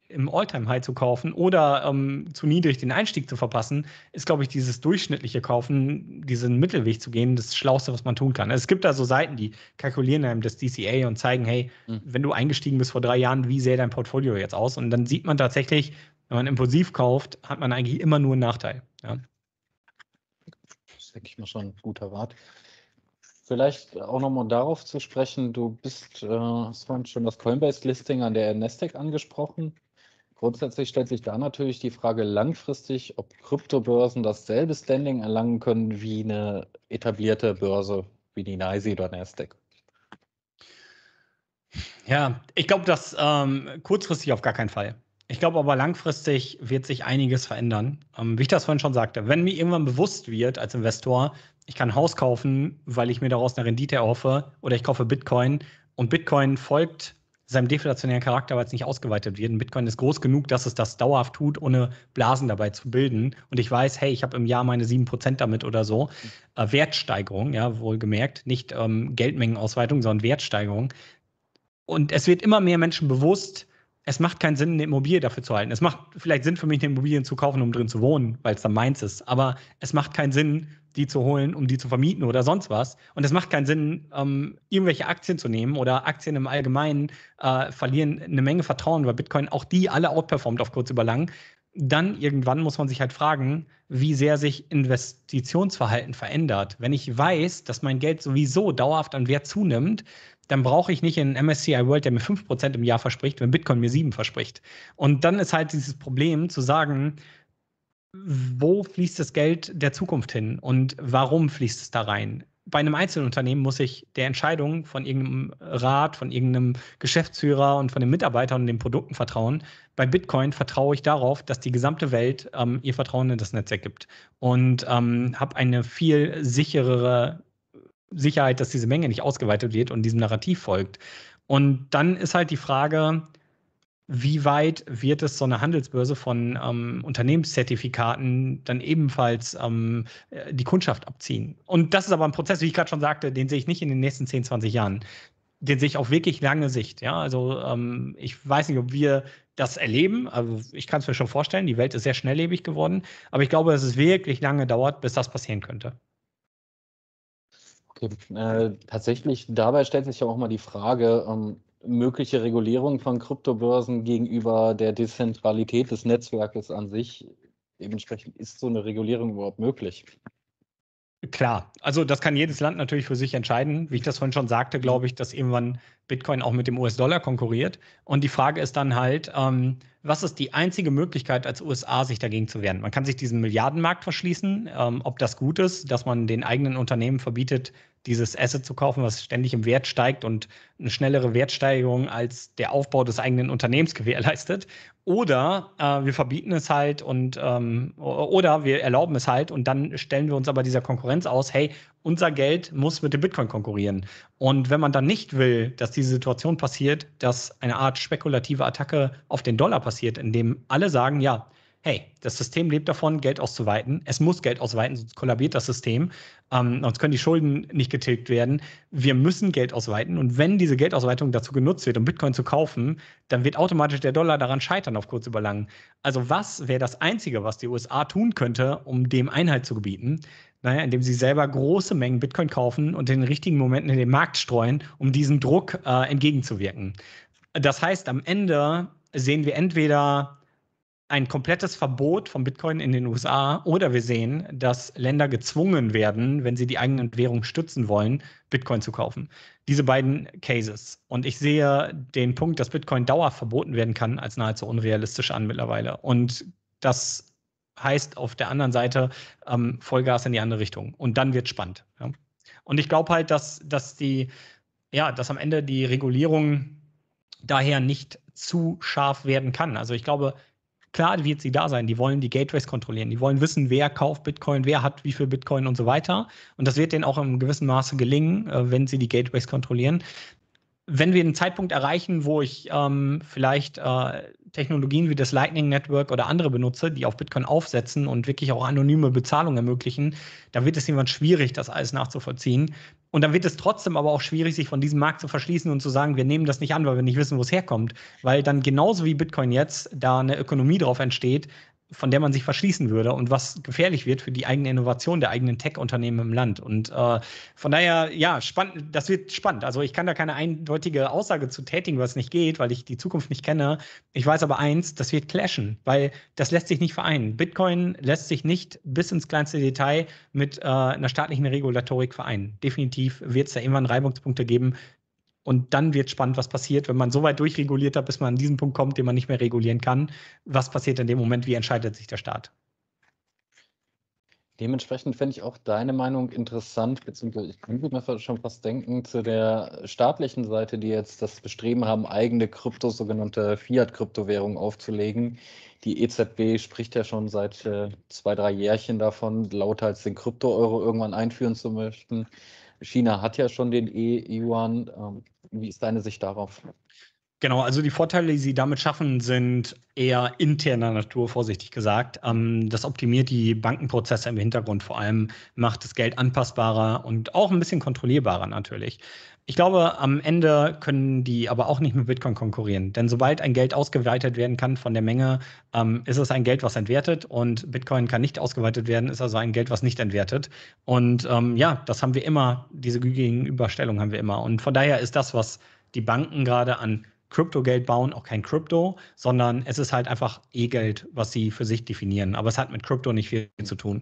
im All-Time-High zu kaufen oder ähm, zu niedrig den Einstieg zu verpassen, ist, glaube ich, dieses durchschnittliche Kaufen, diesen Mittelweg zu gehen, das Schlauste, was man tun kann. Es gibt da so Seiten, die kalkulieren einem das D C A und zeigen, hey, mhm. wenn du eingestiegen bist vor drei Jahren, wie sähe dein Portfolio jetzt aus? Und dann sieht man tatsächlich, wenn man impulsiv kauft, hat man eigentlich immer nur einen Nachteil. Ja. Das denke ich mal schon ein guter Rat. Vielleicht auch nochmal darauf zu sprechen, du bist, äh, hast vorhin schon das Coinbase-Listing an der Nasdaq angesprochen. Grundsätzlich stellt sich da natürlich die Frage langfristig, ob Kryptobörsen dasselbe Standing erlangen können wie eine etablierte Börse, wie die NYSE oder Nasdaq. Ja, ich glaube, das ähm, kurzfristig auf gar keinen Fall. Ich glaube aber, langfristig wird sich einiges verändern. Ähm, wie ich das vorhin schon sagte, wenn mir irgendwann bewusst wird als Investor, ich kann ein Haus kaufen, weil ich mir daraus eine Rendite erhoffe, oder ich kaufe Bitcoin und Bitcoin folgt seinem deflationären Charakter, weil es nicht ausgeweitet wird. Und Bitcoin ist groß genug, dass es das dauerhaft tut, ohne Blasen dabei zu bilden. Und ich weiß, hey, ich habe im Jahr meine sieben Prozent damit oder so. Äh, Wertsteigerung, ja, wohlgemerkt. Nicht ähm, Geldmengenausweitung, sondern Wertsteigerung. Und es wird immer mehr Menschen bewusst, es macht keinen Sinn, eine Immobilie dafür zu halten. Es macht vielleicht Sinn für mich, eine Immobilie zu kaufen, um drin zu wohnen, weil es dann meins ist. Aber es macht keinen Sinn, die zu holen, um die zu vermieten oder sonst was. Und es macht keinen Sinn, ähm, irgendwelche Aktien zu nehmen oder Aktien im Allgemeinen äh, verlieren eine Menge Vertrauen, weil Bitcoin auch die alle outperformt auf kurz über lang. Dann irgendwann muss man sich halt fragen, wie sehr sich Investitionsverhalten verändert. Wenn ich weiß, dass mein Geld sowieso dauerhaft an Wert zunimmt, dann brauche ich nicht einen M S C I World, der mir fünf Prozent im Jahr verspricht, wenn Bitcoin mir sieben Prozent verspricht. Und dann ist halt dieses Problem zu sagen, wo fließt das Geld der Zukunft hin und warum fließt es da rein? Bei einem Einzelunternehmen muss ich der Entscheidung von irgendeinem Rat, von irgendeinem Geschäftsführer und von den Mitarbeitern und den Produkten vertrauen. Bei Bitcoin vertraue ich darauf, dass die gesamte Welt ähm, ihr Vertrauen in das Netzwerk gibt und ähm, habe eine viel sicherere Sicherheit, dass diese Menge nicht ausgeweitet wird und diesem Narrativ folgt. Und dann ist halt die Frage, wie weit wird es so eine Handelsbörse von ähm, Unternehmenszertifikaten dann ebenfalls ähm, die Kundschaft abziehen? Und das ist aber ein Prozess, wie ich gerade schon sagte, den sehe ich nicht in den nächsten zehn, zwanzig Jahren. Den sehe ich auf wirklich lange Sicht. Ja? Also ähm, ich weiß nicht, ob wir das erleben. Also ich kann es mir schon vorstellen, die Welt ist sehr schnelllebig geworden. Aber ich glaube, dass es wirklich lange dauert, bis das passieren könnte. Äh, tatsächlich, dabei stellt sich ja auch mal die Frage, ähm, mögliche Regulierung von Kryptobörsen gegenüber der Dezentralität des Netzwerkes an sich. Dementsprechend ist so eine Regulierung überhaupt möglich. Klar, also das kann jedes Land natürlich für sich entscheiden. Wie ich das vorhin schon sagte, glaube ich, dass irgendwann Bitcoin auch mit dem U S-Dollar konkurriert. Und die Frage ist dann halt, ähm, was ist die einzige Möglichkeit als U S A, sich dagegen zu wehren? Man kann sich diesen Milliardenmarkt verschließen. Ähm, ob das gut ist, dass man den eigenen Unternehmen verbietet, dieses Asset zu kaufen, was ständig im Wert steigt und eine schnellere Wertsteigerung als der Aufbau des eigenen Unternehmens gewährleistet. Oder äh, wir verbieten es halt und ähm, oder wir erlauben es halt und dann stellen wir uns aber dieser Konkurrenz aus, hey, unser Geld muss mit dem Bitcoin konkurrieren. Und wenn man dann nicht will, dass diese Situation passiert, dass eine Art spekulative Attacke auf den Dollar passiert, indem alle sagen, ja, hey, das System lebt davon, Geld auszuweiten. Es muss Geld ausweiten, sonst kollabiert das System. Ähm, sonst können die Schulden nicht getilgt werden. Wir müssen Geld ausweiten. Und wenn diese Geldausweitung dazu genutzt wird, um Bitcoin zu kaufen, dann wird automatisch der Dollar daran scheitern, auf kurz über lang. Also was wäre das Einzige, was die U S A tun könnte, um dem Einhalt zu gebieten? Naja, indem sie selber große Mengen Bitcoin kaufen und in den richtigen Momenten in den Markt streuen, um diesem Druck äh, entgegenzuwirken. Das heißt, am Ende sehen wir entweder ein komplettes Verbot von Bitcoin in den U S A oder wir sehen, dass Länder gezwungen werden, wenn sie die eigene Währung stützen wollen, Bitcoin zu kaufen. Diese beiden Cases. Und ich sehe den Punkt, dass Bitcoin dauerhaft verboten werden kann, als nahezu unrealistisch an mittlerweile. Und das heißt auf der anderen Seite ähm, Vollgas in die andere Richtung. Und dann wird spannend. Ja. Und ich glaube halt, dass, dass, die, ja, dass am Ende die Regulierung daher nicht zu scharf werden kann. Also ich glaube, klar wird sie da sein, die wollen die Gateways kontrollieren, die wollen wissen, wer kauft Bitcoin, wer hat wie viel Bitcoin und so weiter. Und das wird denen auch in gewissem Maße gelingen, wenn sie die Gateways kontrollieren. Wenn wir einen Zeitpunkt erreichen, wo ich ähm, vielleicht äh, Technologien wie das Lightning Network oder andere benutze, die auf Bitcoin aufsetzen und wirklich auch anonyme Bezahlungen ermöglichen, dann wird es jemand schwierig, das alles nachzuvollziehen. Und dann wird es trotzdem aber auch schwierig, sich von diesem Markt zu verschließen und zu sagen, wir nehmen das nicht an, weil wir nicht wissen, wo es herkommt. Weil dann genauso wie Bitcoin jetzt, da eine Ökonomie drauf entsteht, von der man sich verschließen würde und was gefährlich wird für die eigene Innovation der eigenen Tech-Unternehmen im Land. Und äh, von daher, ja, spannend, das wird spannend. Also ich kann da keine eindeutige Aussage zu tätigen, was nicht geht, weil ich die Zukunft nicht kenne. Ich weiß aber eins, das wird clashen, weil das lässt sich nicht vereinen. Bitcoin lässt sich nicht bis ins kleinste Detail mit äh, einer staatlichen Regulatorik vereinen. Definitiv wird es da irgendwann Reibungspunkte geben. Und dann wird spannend, was passiert, wenn man so weit durchreguliert hat, bis man an diesen Punkt kommt, den man nicht mehr regulieren kann. Was passiert in dem Moment? Wie entscheidet sich der Staat? Dementsprechend fände ich auch deine Meinung interessant, beziehungsweise ich könnte mir schon fast denken, zu der staatlichen Seite, die jetzt das Bestreben haben, eigene Kryptos, sogenannte Fiat-Kryptowährungen aufzulegen. Die E Z B spricht ja schon seit äh, zwei, drei Jährchen davon, lauthals den Krypto-Euro irgendwann einführen zu möchten. China hat ja schon den E-Yuan. Ähm, Wie ist deine Sicht darauf? Genau, also die Vorteile, die sie damit schaffen, sind eher interner Natur, vorsichtig gesagt. Ähm, das optimiert die Bankenprozesse im Hintergrund, vor allem macht das Geld anpassbarer und auch ein bisschen kontrollierbarer natürlich. Ich glaube, am Ende können die aber auch nicht mit Bitcoin konkurrieren, denn sobald ein Geld ausgeweitet werden kann von der Menge, ähm, ist es ein Geld, was entwertet und Bitcoin kann nicht ausgeweitet werden, ist also ein Geld, was nicht entwertet. Und ähm, ja, das haben wir immer, diese Gegenüberstellung haben wir immer. Und von daher ist das, was die Banken gerade an Kryptogeld bauen, auch kein Krypto, sondern es ist halt einfach E-Geld, was sie für sich definieren. Aber es hat mit Krypto nicht viel zu tun.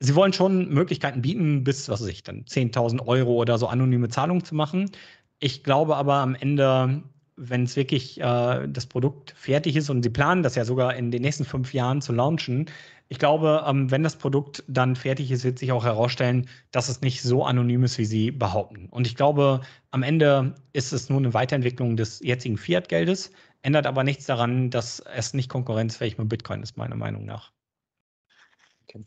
Sie wollen schon Möglichkeiten bieten, bis, was weiß ich, dann zehntausend Euro oder so anonyme Zahlungen zu machen. Ich glaube aber am Ende, wenn es wirklich äh, das Produkt fertig ist und sie planen das ja sogar in den nächsten fünf Jahren zu launchen, ich glaube, ähm, wenn das Produkt dann fertig ist, wird sich auch herausstellen, dass es nicht so anonym ist, wie sie behaupten. Und ich glaube, am Ende ist es nur eine Weiterentwicklung des jetzigen Fiat-Geldes, ändert aber nichts daran, dass es nicht konkurrenzfähig mit Bitcoin ist, meiner Meinung nach. Okay.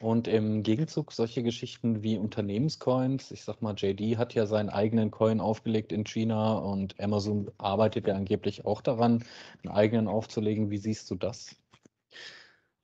Und im Gegenzug solche Geschichten wie Unternehmenscoins, ich sag mal, J D hat ja seinen eigenen Coin aufgelegt in China und Amazon arbeitet ja angeblich auch daran, einen eigenen aufzulegen. Wie siehst du das?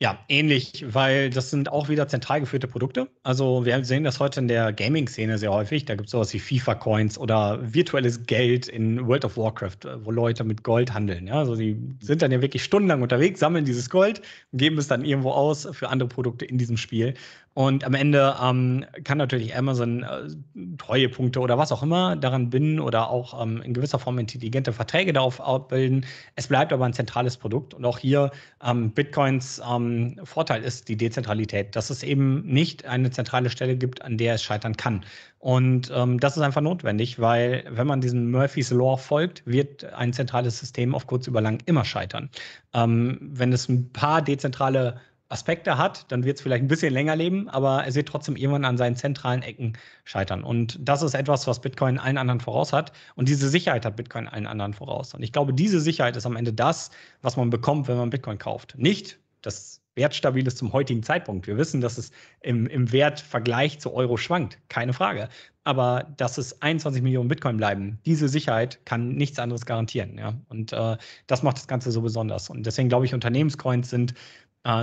Ja, ähnlich, weil das sind auch wieder zentral geführte Produkte. Also wir sehen das heute in der Gaming-Szene sehr häufig. Da gibt es sowas wie FIFA-Coins oder virtuelles Geld in World of Warcraft, wo Leute mit Gold handeln. Ja, also die sind dann ja wirklich stundenlang unterwegs, sammeln dieses Gold und geben es dann irgendwo aus für andere Produkte in diesem Spiel. Und am Ende ähm, kann natürlich Amazon äh, Treuepunkte oder was auch immer daran binden oder auch ähm, in gewisser Form intelligente Verträge darauf abbilden. Es bleibt aber ein zentrales Produkt. Und auch hier ähm, Bitcoins ähm, Vorteil ist die Dezentralität, dass es eben nicht eine zentrale Stelle gibt, an der es scheitern kann. Und ähm, das ist einfach notwendig, weil wenn man diesem Murphy's Law folgt, wird ein zentrales System auf kurz über lang immer scheitern. Ähm, wenn es ein paar dezentrale Aspekte hat, dann wird es vielleicht ein bisschen länger leben, aber es wird trotzdem irgendwann an seinen zentralen Ecken scheitern. Und das ist etwas, was Bitcoin allen anderen voraus hat. Und diese Sicherheit hat Bitcoin allen anderen voraus. Und ich glaube, diese Sicherheit ist am Ende das, was man bekommt, wenn man Bitcoin kauft. Nicht das Wertstabil ist zum heutigen Zeitpunkt. Wir wissen, dass es im, im Wertvergleich zu Euro schwankt, keine Frage. Aber dass es einundzwanzig Millionen Bitcoin bleiben, diese Sicherheit kann nichts anderes garantieren. Ja? Und äh, das macht das Ganze so besonders. Und deswegen glaube ich, Unternehmenscoins sind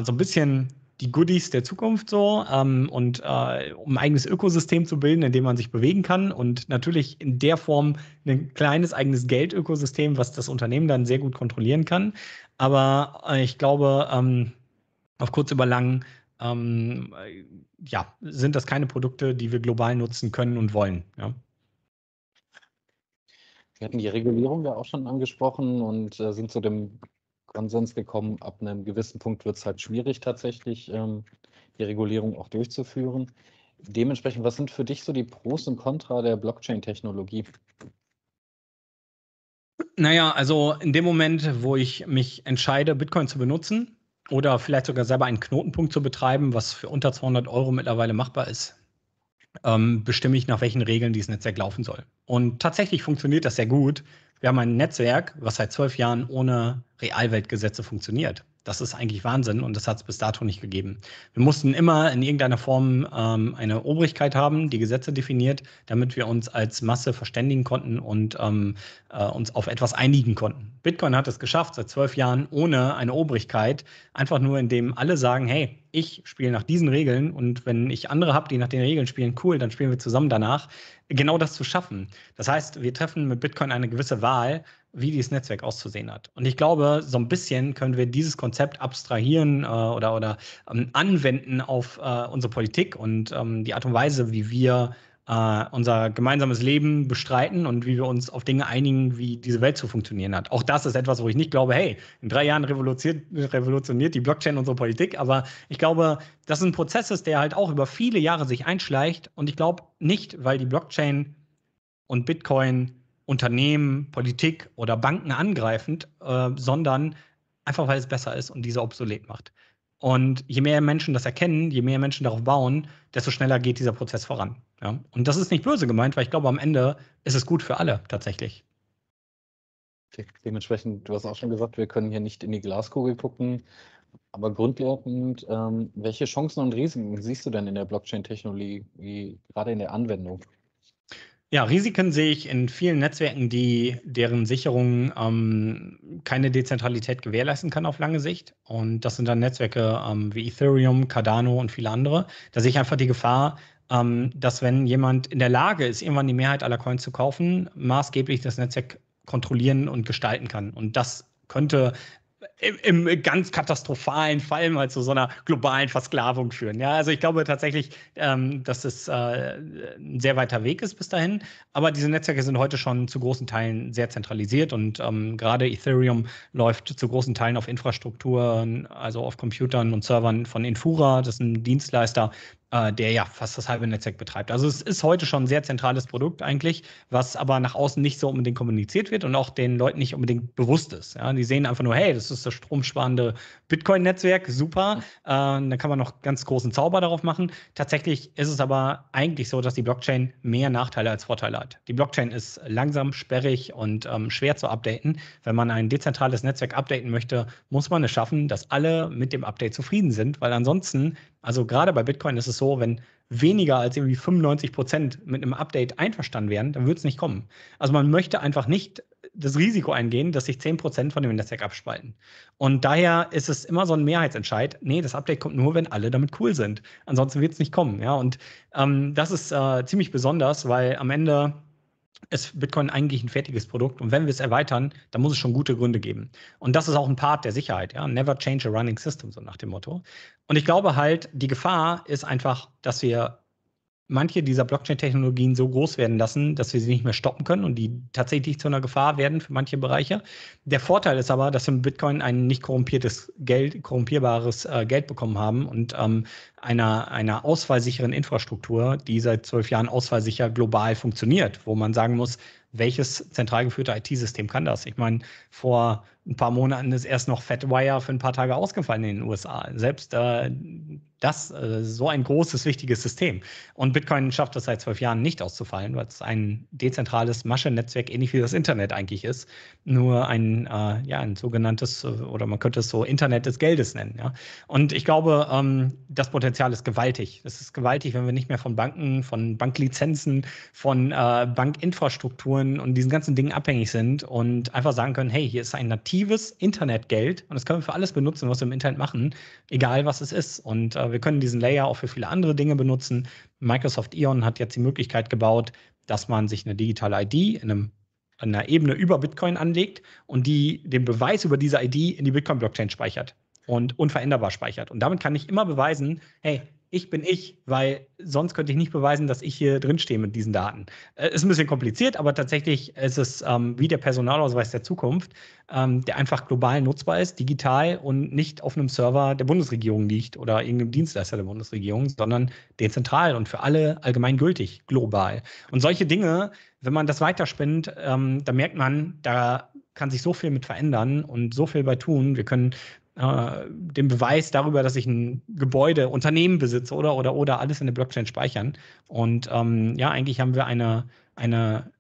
so ein bisschen die Goodies der Zukunft so ähm, und äh, um ein eigenes Ökosystem zu bilden, in dem man sich bewegen kann und natürlich in der Form ein kleines eigenes Geldökosystem, was das Unternehmen dann sehr gut kontrollieren kann. Aber äh, ich glaube, ähm, auf kurz über lang ähm, äh, ja, sind das keine Produkte, die wir global nutzen können und wollen. Ja. Wir hatten die Regulierung ja auch schon angesprochen und äh, sind zu dem Konsens gekommen, ab einem gewissen Punkt wird es halt schwierig, tatsächlich ähm, die Regulierung auch durchzuführen. Dementsprechend, was sind für dich so die Pros und Kontra der Blockchain-Technologie? Naja, also in dem Moment, wo ich mich entscheide, Bitcoin zu benutzen oder vielleicht sogar selber einen Knotenpunkt zu betreiben, was für unter zweihundert Euro mittlerweile machbar ist, ähm, bestimme ich, nach welchen Regeln dieses Netzwerk laufen soll. Und tatsächlich funktioniert das sehr gut. Wir haben ein Netzwerk, was seit zwölf Jahren ohne Realweltgesetze funktioniert. Das ist eigentlich Wahnsinn und das hat es bis dato nicht gegeben. Wir mussten immer in irgendeiner Form ähm, eine Obrigkeit haben, die Gesetze definiert, damit wir uns als Masse verständigen konnten und ähm, äh, uns auf etwas einigen konnten. Bitcoin hat es geschafft, seit zwölf Jahren ohne eine Obrigkeit, einfach nur indem alle sagen, hey, ich spiele nach diesen Regeln und wenn ich andere habe, die nach den Regeln spielen, cool, dann spielen wir zusammen danach, genau das zu schaffen. Das heißt, wir treffen mit Bitcoin eine gewisse Wahl, wie dieses Netzwerk auszusehen hat. Und ich glaube, so ein bisschen können wir dieses Konzept abstrahieren äh, oder, oder ähm, anwenden auf äh, unsere Politik und ähm, die Art und Weise, wie wir äh, unser gemeinsames Leben bestreiten und wie wir uns auf Dinge einigen, wie diese Welt zu funktionieren hat. Auch das ist etwas, wo ich nicht glaube, hey, in drei Jahren revolutioniert die Blockchain unsere Politik, aber ich glaube, das ist ein Prozess, der halt auch über viele Jahre sich einschleicht und ich glaube nicht, weil die Blockchain und Bitcoin Unternehmen, Politik oder Banken angreifend, äh, sondern einfach, weil es besser ist und diese obsolet macht. Und je mehr Menschen das erkennen, je mehr Menschen darauf bauen, desto schneller geht dieser Prozess voran. Ja? Und das ist nicht böse gemeint, weil ich glaube, am Ende ist es gut für alle tatsächlich. Dementsprechend, du hast auch schon gesagt, wir können hier nicht in die Glaskugel gucken, aber grundlegend, ähm, welche Chancen und Risiken siehst du denn in der Blockchain-Technologie, gerade in der Anwendung? Ja, Risiken sehe ich in vielen Netzwerken, die deren Sicherung ähm, keine Dezentralität gewährleisten kann auf lange Sicht. Und das sind dann Netzwerke ähm, wie Ethereum, Cardano und viele andere. Da sehe ich einfach die Gefahr, ähm, dass wenn jemand in der Lage ist, irgendwann die Mehrheit aller Coins zu kaufen, maßgeblich das Netzwerk kontrollieren und gestalten kann. Und das könnte Im, im ganz katastrophalen Fall mal zu so einer globalen Versklavung führen. Ja, also ich glaube tatsächlich, ähm, dass es äh, ein sehr weiter Weg ist bis dahin. Aber diese Netzwerke sind heute schon zu großen Teilen sehr zentralisiert und ähm, gerade Ethereum läuft zu großen Teilen auf Infrastrukturen, also auf Computern und Servern von Infura, das ist ein Dienstleister, äh, der ja fast das halbe Netzwerk betreibt. Also es ist heute schon ein sehr zentrales Produkt eigentlich, was aber nach außen nicht so unbedingt kommuniziert wird und auch den Leuten nicht unbedingt bewusst ist. Ja, die sehen einfach nur, hey, das ist das stromsparende Bitcoin-Netzwerk, super, äh, dann kann man noch ganz großen Zauber darauf machen. Tatsächlich ist es aber eigentlich so, dass die Blockchain mehr Nachteile als Vorteile hat. Die Blockchain ist langsam, sperrig und ähm, schwer zu updaten. Wenn man ein dezentrales Netzwerk updaten möchte, muss man es schaffen, dass alle mit dem Update zufrieden sind, weil ansonsten, also gerade bei Bitcoin ist es so, wenn weniger als irgendwie fünfundneunzig Prozent mit einem Update einverstanden wären, dann wird es nicht kommen. Also man möchte einfach nicht das Risiko eingehen, dass sich zehn Prozent von dem Netzwerk abspalten. Und daher ist es immer so ein Mehrheitsentscheid. Nee, das Update kommt nur, wenn alle damit cool sind. Ansonsten wird es nicht kommen. Ja? Und ähm, das ist äh, ziemlich besonders, weil am Ende ist Bitcoin eigentlich ein fertiges Produkt. Und wenn wir es erweitern, dann muss es schon gute Gründe geben. Und das ist auch ein Part der Sicherheit. Ja? Never change a running system, so nach dem Motto. Und ich glaube halt, die Gefahr ist einfach, dass wir manche dieser Blockchain-Technologien so groß werden lassen, dass wir sie nicht mehr stoppen können und die tatsächlich zu einer Gefahr werden für manche Bereiche. Der Vorteil ist aber, dass wir mit Bitcoin ein nicht korrumpiertes Geld, korrumpierbares äh, Geld bekommen haben und ähm, einer, einer ausfallsicheren Infrastruktur, die seit zwölf Jahren ausfallsicher global funktioniert, wo man sagen muss, welches zentral geführte I T-System kann das? Ich meine, vor ein paar Monaten ist erst noch Fedwire für ein paar Tage ausgefallen in den U S A. Selbst äh, das, äh, so ein großes, wichtiges System. Und Bitcoin schafft es seit zwölf Jahren nicht auszufallen, weil es ein dezentrales Maschennetzwerk, ähnlich wie das Internet eigentlich ist. Nur ein, äh, ja, ein sogenanntes, oder man könnte es so Internet des Geldes nennen. Ja? Und ich glaube, ähm, das Potenzial ist gewaltig. Es ist gewaltig, wenn wir nicht mehr von Banken, von Banklizenzen, von äh, Bankinfrastrukturen und diesen ganzen Dingen abhängig sind und einfach sagen können, hey, hier ist ein natives Internetgeld und das können wir für alles benutzen, was wir im Internet machen, egal was es ist. Und äh, wir können diesen Layer auch für viele andere Dinge benutzen. Microsoft I O N hat jetzt die Möglichkeit gebaut, dass man sich eine digitale I D in einem in einer Ebene über Bitcoin anlegt und die den Beweis über diese I D in die Bitcoin-Blockchain speichert und unveränderbar speichert. Und damit kann ich immer beweisen, hey, ich bin ich, weil sonst könnte ich nicht beweisen, dass ich hier drinstehe mit diesen Daten. Äh, ist ein bisschen kompliziert, aber tatsächlich ist es ähm, wie der Personalausweis der Zukunft, ähm, der einfach global nutzbar ist, digital und nicht auf einem Server der Bundesregierung liegt oder irgendeinem Dienstleister der Bundesregierung, sondern dezentral und für alle allgemein gültig, global. Und solche Dinge, wenn man das weiterspinnt, ähm, da merkt man, da kann sich so viel mit verändern und so viel bei tun. Wir können den Beweis darüber, dass ich ein Gebäude, Unternehmen besitze oder, oder, oder alles in der Blockchain speichern. Und ähm, ja, eigentlich haben wir eine, eine,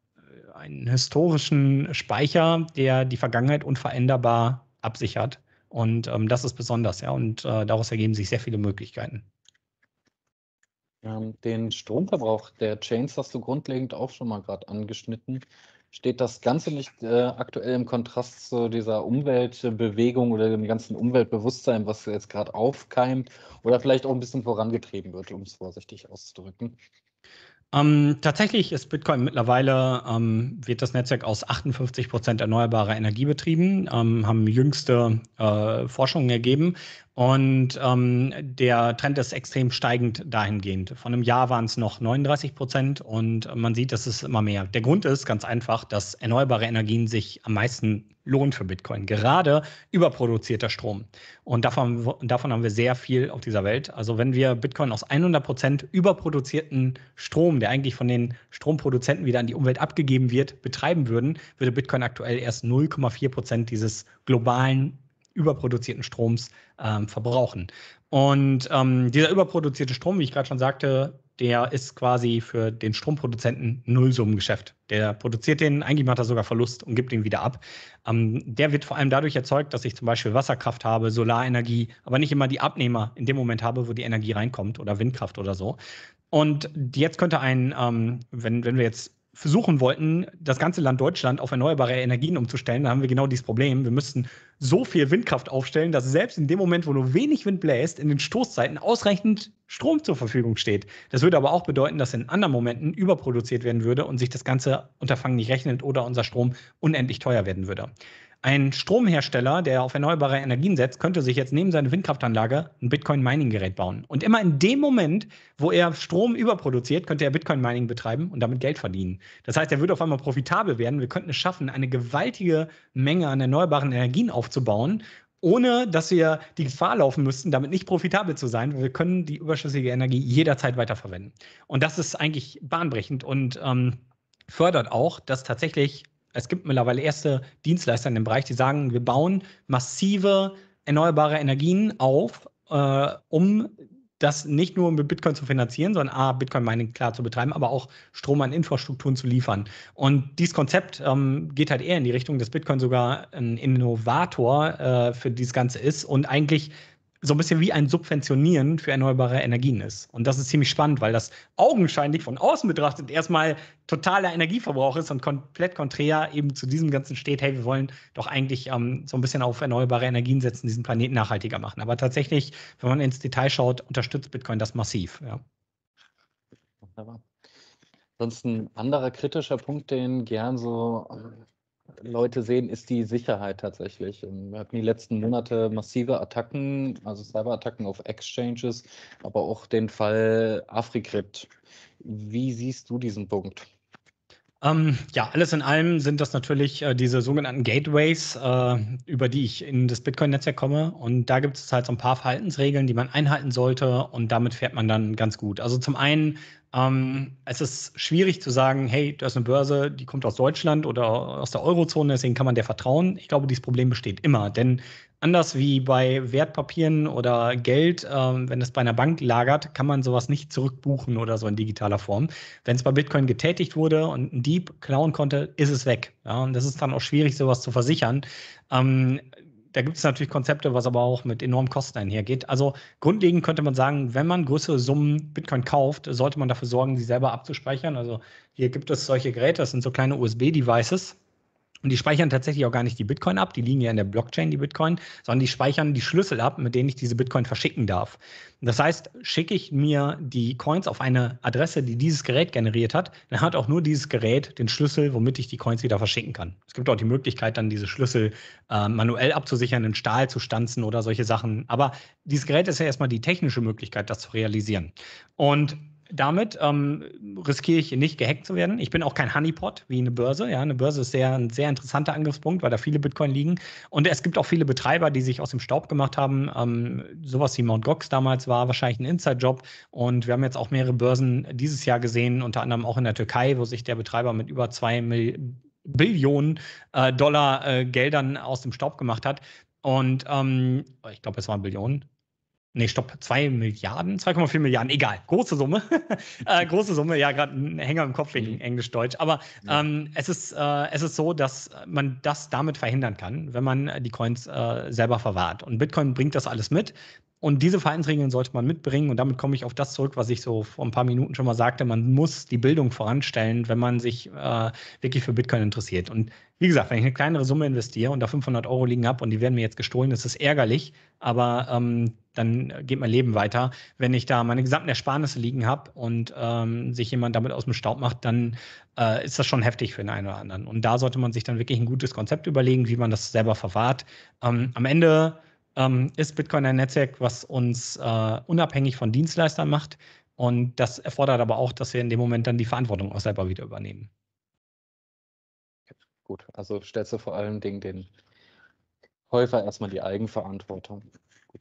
einen historischen Speicher, der die Vergangenheit unveränderbar absichert. Und ähm, das ist besonders, ja. Und äh, daraus ergeben sich sehr viele Möglichkeiten. Den Stromverbrauch der Chains hast du grundlegend auch schon mal gerade angeschnitten. Steht das Ganze nicht äh, aktuell im Kontrast zu dieser Umweltbewegung oder dem ganzen Umweltbewusstsein, was jetzt gerade aufkeimt oder vielleicht auch ein bisschen vorangetrieben wird, um es vorsichtig auszudrücken? Ähm, tatsächlich ist Bitcoin mittlerweile, ähm, wird das Netzwerk aus achtundfünfzig Prozent erneuerbarer Energie betrieben, ähm, haben jüngste äh, Forschungen ergeben. Und ähm, der Trend ist extrem steigend dahingehend. Vor einem Jahr waren es noch neununddreißig Prozent und man sieht, dass es immer mehr. Der Grund ist ganz einfach, dass erneuerbare Energien sich am meisten lohnen für Bitcoin. Gerade überproduzierter Strom. Und davon, davon haben wir sehr viel auf dieser Welt. Also wenn wir Bitcoin aus hundert Prozent überproduzierten Strom, der eigentlich von den Stromproduzenten wieder an die Umwelt abgegeben wird, betreiben würden, würde Bitcoin aktuell erst null Komma vier Prozent dieses globalen überproduzierten Stroms ähm, verbrauchen. Und ähm, dieser überproduzierte Strom, wie ich gerade schon sagte, der ist quasi für den Stromproduzenten Nullsummengeschäft. Der produziert den, eigentlich macht er sogar Verlust und gibt ihn wieder ab. Ähm, der wird vor allem dadurch erzeugt, dass ich zum Beispiel Wasserkraft habe, Solarenergie, aber nicht immer die Abnehmer in dem Moment habe, wo die Energie reinkommt oder Windkraft oder so. Und jetzt könnte ein, ähm, wenn, wenn wir jetzt versuchen wollten, das ganze Land Deutschland auf erneuerbare Energien umzustellen, da haben wir genau dieses Problem. Wir müssten so viel Windkraft aufstellen, dass selbst in dem Moment, wo nur wenig Wind bläst, in den Stoßzeiten ausreichend Strom zur Verfügung steht. Das würde aber auch bedeuten, dass in anderen Momenten überproduziert werden würde und sich das ganze Unterfangen nicht rechnet oder unser Strom unendlich teuer werden würde. Ein Stromhersteller, der auf erneuerbare Energien setzt, könnte sich jetzt neben seine Windkraftanlage ein Bitcoin-Mining-Gerät bauen. Und immer in dem Moment, wo er Strom überproduziert, könnte er Bitcoin-Mining betreiben und damit Geld verdienen. Das heißt, er würde auf einmal profitabel werden. Wir könnten es schaffen, eine gewaltige Menge an erneuerbaren Energien aufzubauen, ohne dass wir die Gefahr laufen müssten, damit nicht profitabel zu sein. Wir können die überschüssige Energie jederzeit weiterverwenden. Und das ist eigentlich bahnbrechend und ähm, fördert auch, dass tatsächlich es gibt mittlerweile erste Dienstleister in dem Bereich, die sagen, wir bauen massive erneuerbare Energien auf, äh, um das nicht nur mit Bitcoin zu finanzieren, sondern A, Bitcoin-Mining klar zu betreiben, aber auch Strom an Infrastrukturen zu liefern. Und dieses Konzept ähm, geht halt eher in die Richtung, dass Bitcoin sogar ein Innovator äh, für dieses Ganze ist und eigentlich so ein bisschen wie ein Subventionieren für erneuerbare Energien ist. Und das ist ziemlich spannend, weil das augenscheinlich von außen betrachtet erstmal totaler Energieverbrauch ist und komplett konträr eben zu diesem Ganzen steht, hey, wir wollen doch eigentlich ähm, so ein bisschen auf erneuerbare Energien setzen, diesen Planeten nachhaltiger machen. Aber tatsächlich, wenn man ins Detail schaut, unterstützt Bitcoin das massiv. Ja. Wunderbar. Sonst ein anderer kritischer Punkt, den gern so Leute sehen, ist die Sicherheit tatsächlich. Wir hatten die letzten Monate massive Attacken, also Cyberattacken auf Exchanges, aber auch den Fall Afrikrit. Wie siehst du diesen Punkt? Ähm, ja, alles in allem sind das natürlich äh, diese sogenannten Gateways, äh, über die ich in das Bitcoin-Netzwerk komme. Und da gibt es halt so ein paar Verhaltensregeln, die man einhalten sollte. Und damit fährt man dann ganz gut. Also zum einen, ähm, es ist schwierig zu sagen, hey, da ist eine Börse, die kommt aus Deutschland oder aus der Eurozone, deswegen kann man der vertrauen. Ich glaube, dieses Problem besteht immer. Denn anders wie bei Wertpapieren oder Geld, äh, wenn es bei einer Bank lagert, kann man sowas nicht zurückbuchen oder so in digitaler Form. Wenn es bei Bitcoin getätigt wurde und ein Dieb klauen konnte, ist es weg. Ja, und das ist dann auch schwierig, sowas zu versichern. Ähm, da gibt es natürlich Konzepte, was aber auch mit enormen Kosten einhergeht. Also grundlegend könnte man sagen, wenn man größere Summen Bitcoin kauft, sollte man dafür sorgen, sie selber abzuspeichern. Also hier gibt es solche Geräte, das sind so kleine U S B-Devices. Und die speichern tatsächlich auch gar nicht die Bitcoin ab, die liegen ja in der Blockchain, die Bitcoin, sondern die speichern die Schlüssel ab, mit denen ich diese Bitcoin verschicken darf. Das heißt, schicke ich mir die Coins auf eine Adresse, die dieses Gerät generiert hat, dann hat auch nur dieses Gerät den Schlüssel, womit ich die Coins wieder verschicken kann. Es gibt auch die Möglichkeit, dann diese Schlüssel äh, manuell abzusichern, in Stahl zu stanzen oder solche Sachen. Aber dieses Gerät ist ja erstmal die technische Möglichkeit, das zu realisieren. Und damit ähm, riskiere ich nicht, gehackt zu werden. Ich bin auch kein Honeypot wie eine Börse. Ja, eine Börse ist sehr, ein sehr interessanter Angriffspunkt, weil da viele Bitcoin liegen. Und es gibt auch viele Betreiber, die sich aus dem Staub gemacht haben. Ähm, sowas wie Mount Gox damals war wahrscheinlich ein Inside-Job. Und wir haben jetzt auch mehrere Börsen dieses Jahr gesehen, unter anderem auch in der Türkei, wo sich der Betreiber mit über zwei Mil- Billionen äh, Dollar äh, Geldern aus dem Staub gemacht hat. Und ähm, ich glaube, es waren Billionen. Nee, stopp, zwei Milliarden, zwei Komma vier Milliarden, egal, große Summe, äh, große Summe, ja, gerade ein Hänger im Kopf wegen Englisch-Deutsch, aber ähm, es ist, äh, es ist so, dass man das damit verhindern kann, wenn man die Coins äh, selber verwahrt, und Bitcoin bringt das alles mit. Und diese Verhaltensregeln sollte man mitbringen, und damit komme ich auf das zurück, was ich so vor ein paar Minuten schon mal sagte, man muss die Bildung voranstellen, wenn man sich äh, wirklich für Bitcoin interessiert. Und wie gesagt, wenn ich eine kleinere Summe investiere und da fünfhundert Euro liegen habe und die werden mir jetzt gestohlen, das ist ärgerlich, aber ähm, dann geht mein Leben weiter. Wenn ich da meine gesamten Ersparnisse liegen habe und ähm, sich jemand damit aus dem Staub macht, dann äh, ist das schon heftig für den einen oder anderen. Und da sollte man sich dann wirklich ein gutes Konzept überlegen, wie man das selber verwahrt. Ähm, am Ende Ähm, ist Bitcoin ein Netzwerk, was uns äh, unabhängig von Dienstleistern macht. Und das erfordert aber auch, dass wir in dem Moment dann die Verantwortung auch selber wieder übernehmen. Gut, also stellst du vor allen Dingen den Käufer erstmal die Eigenverantwortung. Gut.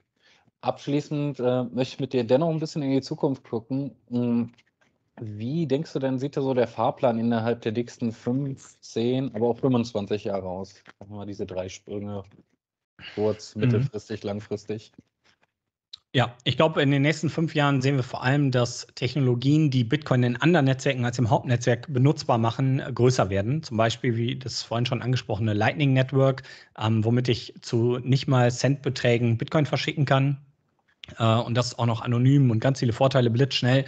Abschließend äh, möchte ich mit dir dennoch ein bisschen in die Zukunft gucken. Hm. Wie denkst du denn, sieht da so der Fahrplan innerhalb der nächsten fünf, zehn, aber auch fünfundzwanzig Jahre aus? Machen wir mal diese drei Sprünge. Kurz-, mittelfristig, mhm. langfristig. Ja, ich glaube, in den nächsten fünf Jahren sehen wir vor allem, dass Technologien, die Bitcoin in anderen Netzwerken als im Hauptnetzwerk benutzbar machen, größer werden. Zum Beispiel wie das vorhin schon angesprochene Lightning Network, ähm, womit ich zu nicht mal Centbeträgen Bitcoin verschicken kann. Äh, und das auch noch anonym und ganz viele Vorteile blitzschnell.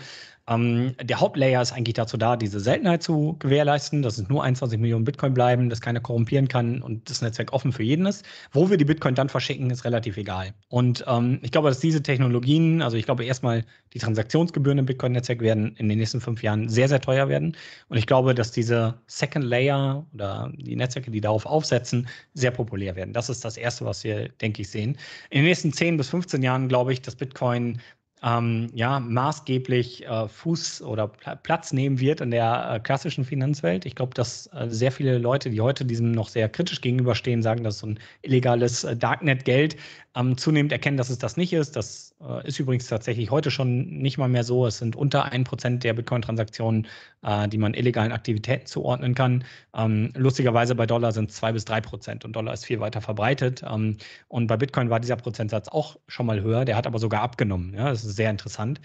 Ähm, der Hauptlayer ist eigentlich dazu da, diese Seltenheit zu gewährleisten, dass es nur einundzwanzig Millionen Bitcoin bleiben, dass keiner korrumpieren kann und das Netzwerk offen für jeden ist. Wo wir die Bitcoin dann verschicken, ist relativ egal. Und ähm, ich glaube, dass diese Technologien, also ich glaube erstmal, die Transaktionsgebühren im Bitcoin-Netzwerk werden in den nächsten fünf Jahren sehr, sehr teuer werden. Und ich glaube, dass diese Second Layer oder die Netzwerke, die darauf aufsetzen, sehr populär werden. Das ist das Erste, was wir, denke ich, sehen. In den nächsten zehn bis fünfzehn Jahren glaube ich, dass Bitcoin Ähm, ja, maßgeblich äh, Fuß oder Pl- Platz nehmen wird in der äh, klassischen Finanzwelt. Ich glaube, dass äh, sehr viele Leute, die heute diesem noch sehr kritisch gegenüberstehen, sagen, dass so ein illegales äh, Darknet-Geld ähm, zunehmend erkennen, dass es das nicht ist. Das äh, ist übrigens tatsächlich heute schon nicht mal mehr so. Es sind unter ein Prozent der Bitcoin-Transaktionen, äh, die man illegalen Aktivitäten zuordnen kann. Ähm, lustigerweise bei Dollar sind es zwei bis drei Prozent und Dollar ist viel weiter verbreitet. Ähm, und bei Bitcoin war dieser Prozentsatz auch schon mal höher. Der hat aber sogar abgenommen. Ja, das sehr interessant.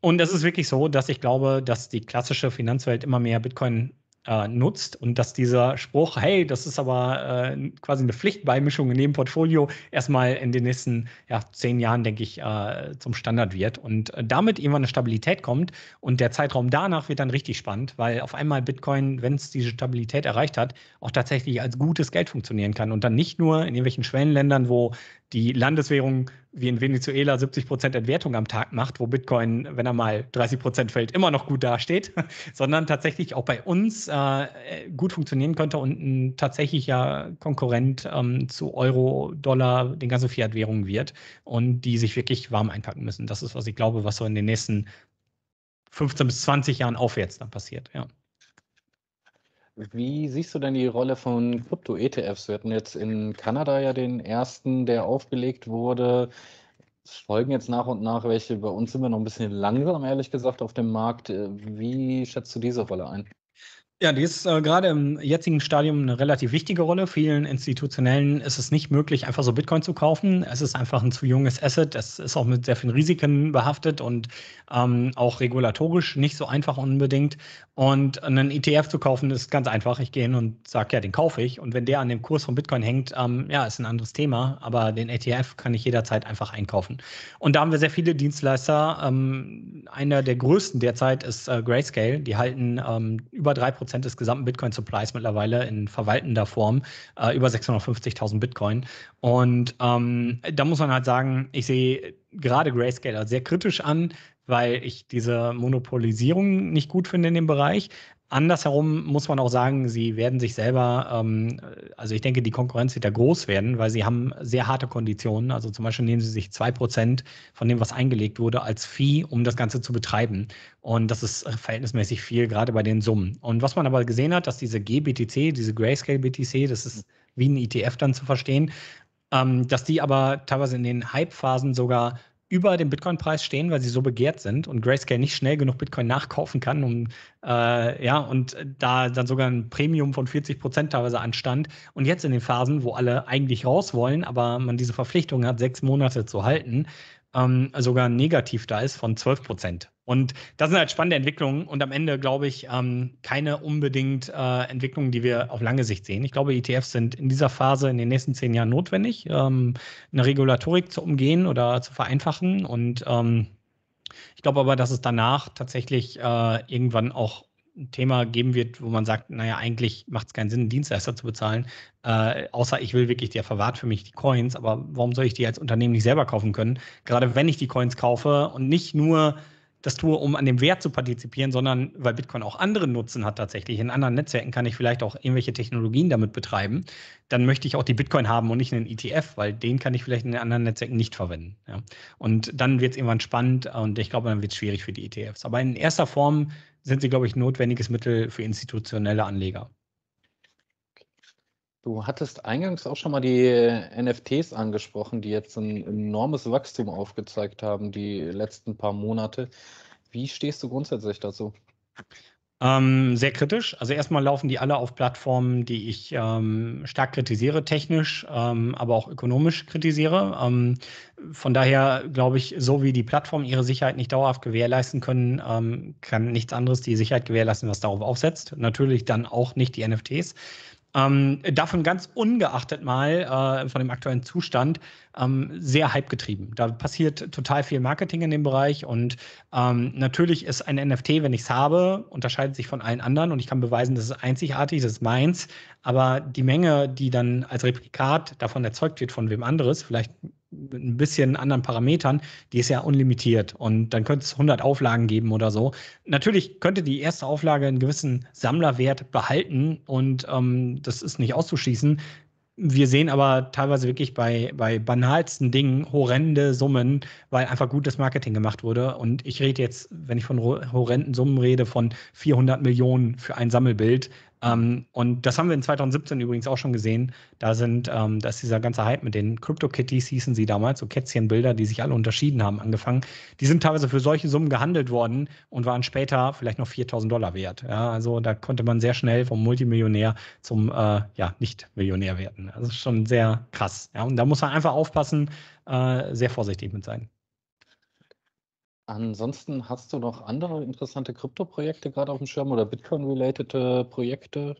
Und es ist wirklich so, dass ich glaube, dass die klassische Finanzwelt immer mehr Bitcoin äh, nutzt und dass dieser Spruch, hey, das ist aber äh, quasi eine Pflichtbeimischung in dem Portfolio, erstmal in den nächsten ja, zehn Jahren, denke ich, äh, zum Standard wird. Und äh, damit irgendwann eine Stabilität kommt und der Zeitraum danach wird dann richtig spannend, weil auf einmal Bitcoin, wenn es diese Stabilität erreicht hat, auch tatsächlich als gutes Geld funktionieren kann und dann nicht nur in irgendwelchen Schwellenländern, wo die Landeswährung wie in Venezuela siebzig Prozent Entwertung am Tag macht, wo Bitcoin, wenn er mal dreißig Prozent fällt, immer noch gut dasteht, sondern tatsächlich auch bei uns äh, gut funktionieren könnte und ein tatsächlicher Konkurrent ähm, zu Euro, Dollar, den ganzen Fiat-Währungen wird und die sich wirklich warm einpacken müssen. Das ist, was ich glaube, was so in den nächsten fünfzehn bis zwanzig Jahren aufwärts dann passiert, ja. Wie siehst du denn die Rolle von Krypto-E T Fs? Wir hatten jetzt in Kanada ja den ersten, der aufgelegt wurde. Es folgen jetzt nach und nach welche. Bei uns sind wir noch ein bisschen langsam, ehrlich gesagt, auf dem Markt. Wie schätzt du diese Rolle ein? Ja, die ist äh, gerade im jetzigen Stadium eine relativ wichtige Rolle. Vielen Institutionellen ist es nicht möglich, einfach so Bitcoin zu kaufen. Es ist einfach ein zu junges Asset. Es ist auch mit sehr vielen Risiken behaftet und ähm, auch regulatorisch nicht so einfach unbedingt. Und einen E T F zu kaufen ist ganz einfach. Ich gehe hin und sage, ja, den kaufe ich. Und wenn der an dem Kurs von Bitcoin hängt, ähm, ja, ist ein anderes Thema. Aber den E T F kann ich jederzeit einfach einkaufen. Und da haben wir sehr viele Dienstleister. Ähm, einer der größten derzeit ist äh, Grayscale. Die halten ähm, über drei Prozent des gesamten Bitcoin-Supplies mittlerweile in verwaltender Form, äh, über sechshundertfünfzigtausend Bitcoin. Und ähm, da muss man halt sagen, ich sehe gerade Grayscale sehr kritisch an, weil ich diese Monopolisierung nicht gut finde in dem Bereich. Andersherum muss man auch sagen, sie werden sich selber, ähm, also ich denke, die Konkurrenz wird da groß werden, weil sie haben sehr harte Konditionen. Also zum Beispiel nehmen sie sich zwei Prozent von dem, was eingelegt wurde, als Fee, um das Ganze zu betreiben. Und das ist verhältnismäßig viel, gerade bei den Summen. Und was man aber gesehen hat, dass diese G B T C, diese Grayscale B T C, das ist wie ein E T F dann zu verstehen, ähm, dass die aber teilweise in den Hype-Phasen sogar über dem Bitcoin-Preis stehen, weil sie so begehrt sind und Grayscale nicht schnell genug Bitcoin nachkaufen kann, um äh, ja, und da dann sogar ein Premium von vierzig Prozent teilweise anstand. Und jetzt in den Phasen, wo alle eigentlich raus wollen, aber man diese Verpflichtung hat, sechs Monate zu halten, ähm, sogar negativ da ist von zwölf Prozent. Und das sind halt spannende Entwicklungen und am Ende, glaube ich, ähm, keine unbedingt äh, Entwicklungen, die wir auf lange Sicht sehen. Ich glaube, E T Fs sind in dieser Phase in den nächsten zehn Jahren notwendig, ähm, eine Regulatorik zu umgehen oder zu vereinfachen. Und ähm, ich glaube aber, dass es danach tatsächlich äh, irgendwann auch ein Thema geben wird, wo man sagt, naja, eigentlich macht es keinen Sinn, einen Dienstleister zu bezahlen, äh, außer ich will wirklich, der verwahrt für mich die Coins. Aber warum soll ich die als Unternehmen nicht selber kaufen können? Gerade wenn ich die Coins kaufe und nicht nur das tue, um an dem Wert zu partizipieren, sondern weil Bitcoin auch anderen Nutzen hat tatsächlich. In anderen Netzwerken kann ich vielleicht auch irgendwelche Technologien damit betreiben. Dann möchte ich auch die Bitcoin haben und nicht einen E T F, weil den kann ich vielleicht in den anderen Netzwerken nicht verwenden. Ja. Und dann wird es irgendwann spannend und ich glaube, dann wird es schwierig für die E T Fs. Aber in erster Form sind sie, glaube ich, ein notwendiges Mittel für institutionelle Anleger. Du hattest eingangs auch schon mal die N F Ts angesprochen, die jetzt ein enormes Wachstum aufgezeigt haben, die letzten paar Monate. Wie stehst du grundsätzlich dazu? Ähm, sehr kritisch. Also erstmal laufen die alle auf Plattformen, die ich ähm, stark kritisiere, technisch, ähm, aber auch ökonomisch kritisiere. Ähm, von daher glaube ich, so wie die Plattformen ihre Sicherheit nicht dauerhaft gewährleisten können, ähm, kann nichts anderes die Sicherheit gewährleisten, was darauf aufsetzt. Natürlich dann auch nicht die N F Ts. Ähm, davon ganz ungeachtet mal äh, von dem aktuellen Zustand ähm, sehr hypegetrieben. Da passiert total viel Marketing in dem Bereich und ähm, natürlich ist ein N F T, wenn ich es habe, unterscheidet sich von allen anderen und ich kann beweisen, das ist einzigartig, das ist meins, aber die Menge, die dann als Replikat davon erzeugt wird von wem anderes, vielleicht mit ein bisschen anderen Parametern, die ist ja unlimitiert und dann könnte es hundert Auflagen geben oder so. Natürlich könnte die erste Auflage einen gewissen Sammlerwert behalten und ähm, das ist nicht auszuschließen. Wir sehen aber teilweise wirklich bei, bei banalsten Dingen horrende Summen, weil einfach gutes Marketing gemacht wurde. Und ich rede jetzt, wenn ich von horrenden Summen rede, von vierhundert Millionen für ein Sammelbild. Ähm, und das haben wir in zweitausendsiebzehn übrigens auch schon gesehen. Da sind, ähm, da ist dieser ganze Hype mit den Crypto-Kitties, hießen sie damals, so Kätzchenbilder, die sich alle unterschieden haben, angefangen. Die sind teilweise für solche Summen gehandelt worden und waren später vielleicht noch viertausend Dollar wert. Ja, also da konnte man sehr schnell vom Multimillionär zum äh, ja, Nicht-Millionär werden. Das ist schon sehr krass. Ja, und da muss man einfach aufpassen, äh, sehr vorsichtig mit sein. Ansonsten hast du noch andere interessante Krypto-Projekte gerade auf dem Schirm oder Bitcoin-related Projekte?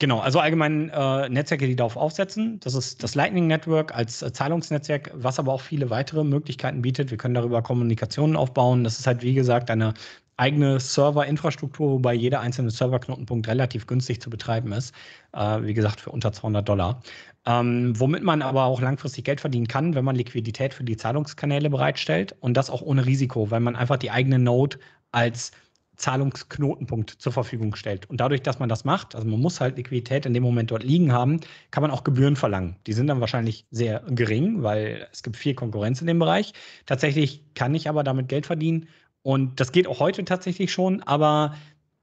Genau, also allgemein äh, Netzwerke, die darauf aufsetzen. Das ist das Lightning Network als äh, Zahlungsnetzwerk, was aber auch viele weitere Möglichkeiten bietet. Wir können darüber Kommunikationen aufbauen. Das ist halt, wie gesagt, eine eigene Serverinfrastruktur, wobei jeder einzelne Serverknotenpunkt relativ günstig zu betreiben ist, äh, wie gesagt, für unter zweihundert Dollar. Ähm, womit man aber auch langfristig Geld verdienen kann, wenn man Liquidität für die Zahlungskanäle bereitstellt und das auch ohne Risiko, weil man einfach die eigene Node als Zahlungsknotenpunkt zur Verfügung stellt. Und dadurch, dass man das macht, also man muss halt Liquidität in dem Moment dort liegen haben, kann man auch Gebühren verlangen. Die sind dann wahrscheinlich sehr gering, weil es gibt viel Konkurrenz in dem Bereich. Tatsächlich kann ich aber damit Geld verdienen und das geht auch heute tatsächlich schon, aber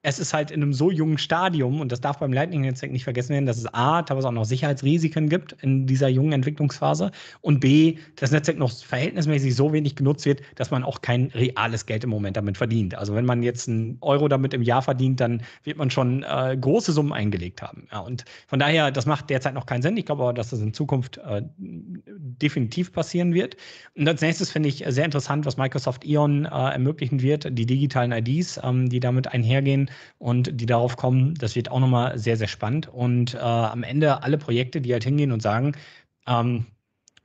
es ist halt in einem so jungen Stadium und das darf beim Lightning Network nicht vergessen werden, dass es A, teilweise auch noch Sicherheitsrisiken gibt in dieser jungen Entwicklungsphase und B, das Netzwerk noch verhältnismäßig so wenig genutzt wird, dass man auch kein reales Geld im Moment damit verdient. Also wenn man jetzt einen Euro damit im Jahr verdient, dann wird man schon äh, große Summen eingelegt haben. Ja, und von daher, das macht derzeit noch keinen Sinn. Ich glaube aber, dass das in Zukunft äh, definitiv passieren wird. Und als nächstes finde ich sehr interessant, was Microsoft I O N äh, ermöglichen wird, die digitalen I Ds, ähm, die damit einhergehen und die darauf kommen. Das wird auch nochmal sehr, sehr spannend. Und äh, am Ende alle Projekte, die halt hingehen und sagen, ähm,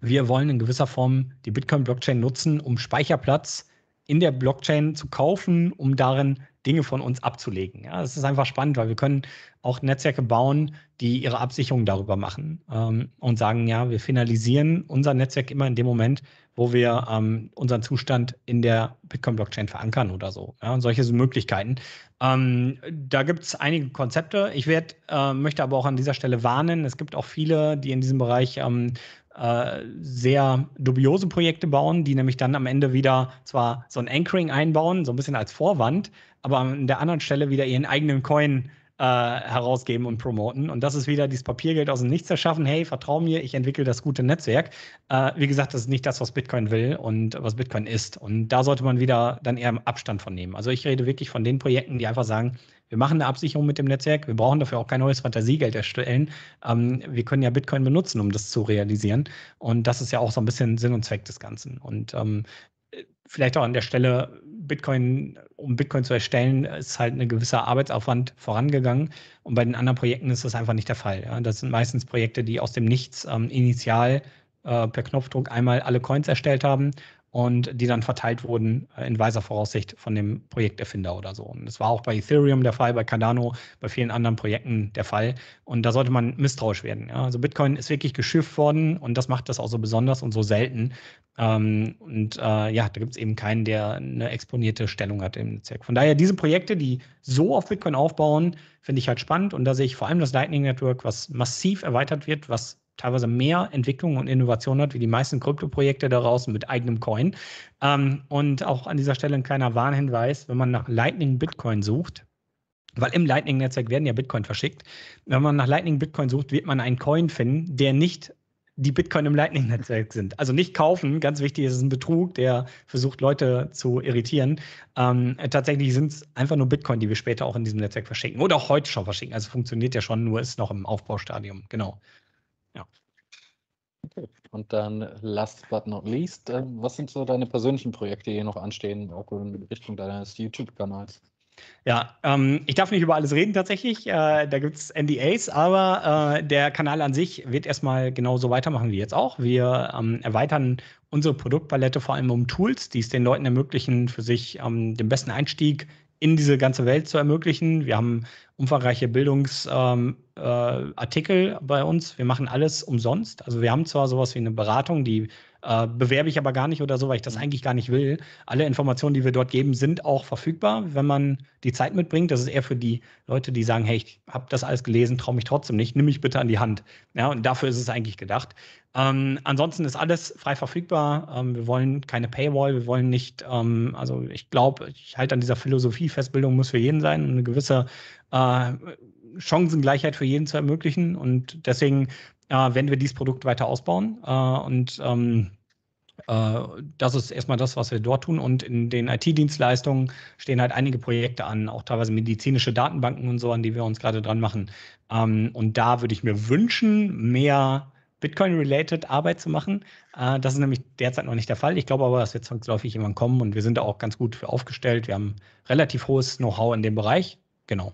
wir wollen in gewisser Form die Bitcoin-Blockchain nutzen, um Speicherplatz in der Blockchain zu kaufen, um darin Dinge von uns abzulegen. Ja, das ist einfach spannend, weil wir können auch Netzwerke bauen, die ihre Absicherung darüber machen ähm, und sagen, ja, wir finalisieren unser Netzwerk immer in dem Moment, wo wir ähm, unseren Zustand in der Bitcoin-Blockchain verankern oder so. Ja, und solche Möglichkeiten. Ähm, da gibt es einige Konzepte. Ich werd, äh, möchte aber auch an dieser Stelle warnen, es gibt auch viele, die in diesem Bereich ähm, sehr dubiose Projekte bauen, die nämlich dann am Ende wieder zwar so ein Anchoring einbauen, so ein bisschen als Vorwand, aber an der anderen Stelle wieder ihren eigenen Coin äh, herausgeben und promoten. Und das ist wieder dieses Papiergeld aus dem Nichts erschaffen. Hey, vertrau mir, ich entwickle das gute Netzwerk. Äh, wie gesagt, das ist nicht das, was Bitcoin will und was Bitcoin ist. Und da sollte man wieder dann eher Abstand von nehmen. Also ich rede wirklich von den Projekten, die einfach sagen, wir machen eine Absicherung mit dem Netzwerk. Wir brauchen dafür auch kein neues Fantasiegeld erstellen. Ähm, wir können ja Bitcoin benutzen, um das zu realisieren. Und das ist ja auch so ein bisschen Sinn und Zweck des Ganzen. Und ähm, vielleicht auch an der Stelle, Bitcoin, um Bitcoin zu erstellen, ist halt ein gewisser Arbeitsaufwand vorangegangen. Und bei den anderen Projekten ist das einfach nicht der Fall. Ja? Das sind meistens Projekte, die aus dem Nichts ähm, initial äh, per Knopfdruck einmal alle Coins erstellt haben und die dann verteilt wurden in weiser Voraussicht von dem Projekterfinder oder so. Und das war auch bei Ethereum der Fall, bei Cardano, bei vielen anderen Projekten der Fall. Und da sollte man misstrauisch werden. Ja? Also Bitcoin ist wirklich geschürft worden und das macht das auch so besonders und so selten. Ähm, und äh, ja, da gibt es eben keinen, der eine exponierte Stellung hat im Netzwerk. Von daher, diese Projekte, die so auf Bitcoin aufbauen, finde ich halt spannend. Und da sehe ich vor allem das Lightning Network, was massiv erweitert wird, was teilweise mehr Entwicklung und Innovation hat, wie die meisten Krypto-Projekte da draußen mit eigenem Coin. Ähm, und auch an dieser Stelle ein kleiner Warnhinweis, wenn man nach Lightning Bitcoin sucht, weil im Lightning-Netzwerk werden ja Bitcoin verschickt, wenn man nach Lightning Bitcoin sucht, wird man einen Coin finden, der nicht die Bitcoin im Lightning-Netzwerk sind. Also nicht kaufen, ganz wichtig, es ist ein Betrug, der versucht, Leute zu irritieren. Ähm, tatsächlich sind es einfach nur Bitcoin, die wir später auch in diesem Netzwerk verschicken oder auch heute schon verschicken. Also funktioniert ja schon, nur ist noch im Aufbaustadium, genau. Ja. Okay. Und dann last but not least, äh, was sind so deine persönlichen Projekte, die hier noch anstehen, auch in Richtung deines YouTube-Kanals? Ja, ähm, ich darf nicht über alles reden tatsächlich, äh, da gibt es N D As, aber äh, der Kanal an sich wird erstmal genauso weitermachen wie jetzt auch. Wir ähm, erweitern unsere Produktpalette vor allem um Tools, die es den Leuten ermöglichen, für sich ähm, den besten Einstieg in diese ganze Welt zu ermöglichen. Wir haben umfangreiche Bildungsartikel ähm, äh, bei uns. Wir machen alles umsonst. Also wir haben zwar sowas wie eine Beratung, die äh, bewerbe ich aber gar nicht oder so, weil ich das eigentlich gar nicht will. Alle Informationen, die wir dort geben, sind auch verfügbar, wenn man die Zeit mitbringt. Das ist eher für die Leute, die sagen, hey, ich habe das alles gelesen, traue mich trotzdem nicht, nimm mich bitte an die Hand. Ja, und dafür ist es eigentlich gedacht. Ähm, ansonsten ist alles frei verfügbar. Ähm, wir wollen keine Paywall, wir wollen nicht, ähm, also ich glaube, ich halte an dieser Philosophie, Festbildung muss für jeden sein, eine gewisse äh, Chancengleichheit für jeden zu ermöglichen. Und deswegen äh, werden wir dieses Produkt weiter ausbauen. Äh, und ähm, äh, das ist erstmal das, was wir dort tun. Und in den I T-Dienstleistungen stehen halt einige Projekte an, auch teilweise medizinische Datenbanken und so, an die wir uns gerade dran machen. Ähm, und da würde ich mir wünschen, mehr Bitcoin-related Arbeit zu machen. Das ist nämlich derzeit noch nicht der Fall. Ich glaube aber, dass wir zwangsläufig irgendwann kommen und wir sind da auch ganz gut für aufgestellt. Wir haben relativ hohes Know-how in dem Bereich. Genau.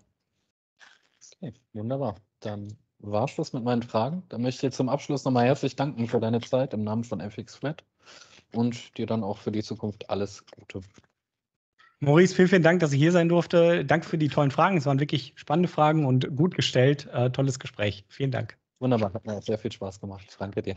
Okay, wunderbar. Dann war es das mit meinen Fragen. Dann möchte ich dir zum Abschluss nochmal herzlich danken für deine Zeit im Namen von F X Flat und dir dann auch für die Zukunft alles Gute. Maurice, vielen, vielen Dank, dass ich hier sein durfte. Danke für die tollen Fragen. Es waren wirklich spannende Fragen und gut gestellt. Äh, tolles Gespräch. Vielen Dank. Wunderbar. Hat mir sehr viel Spaß gemacht. Danke dir.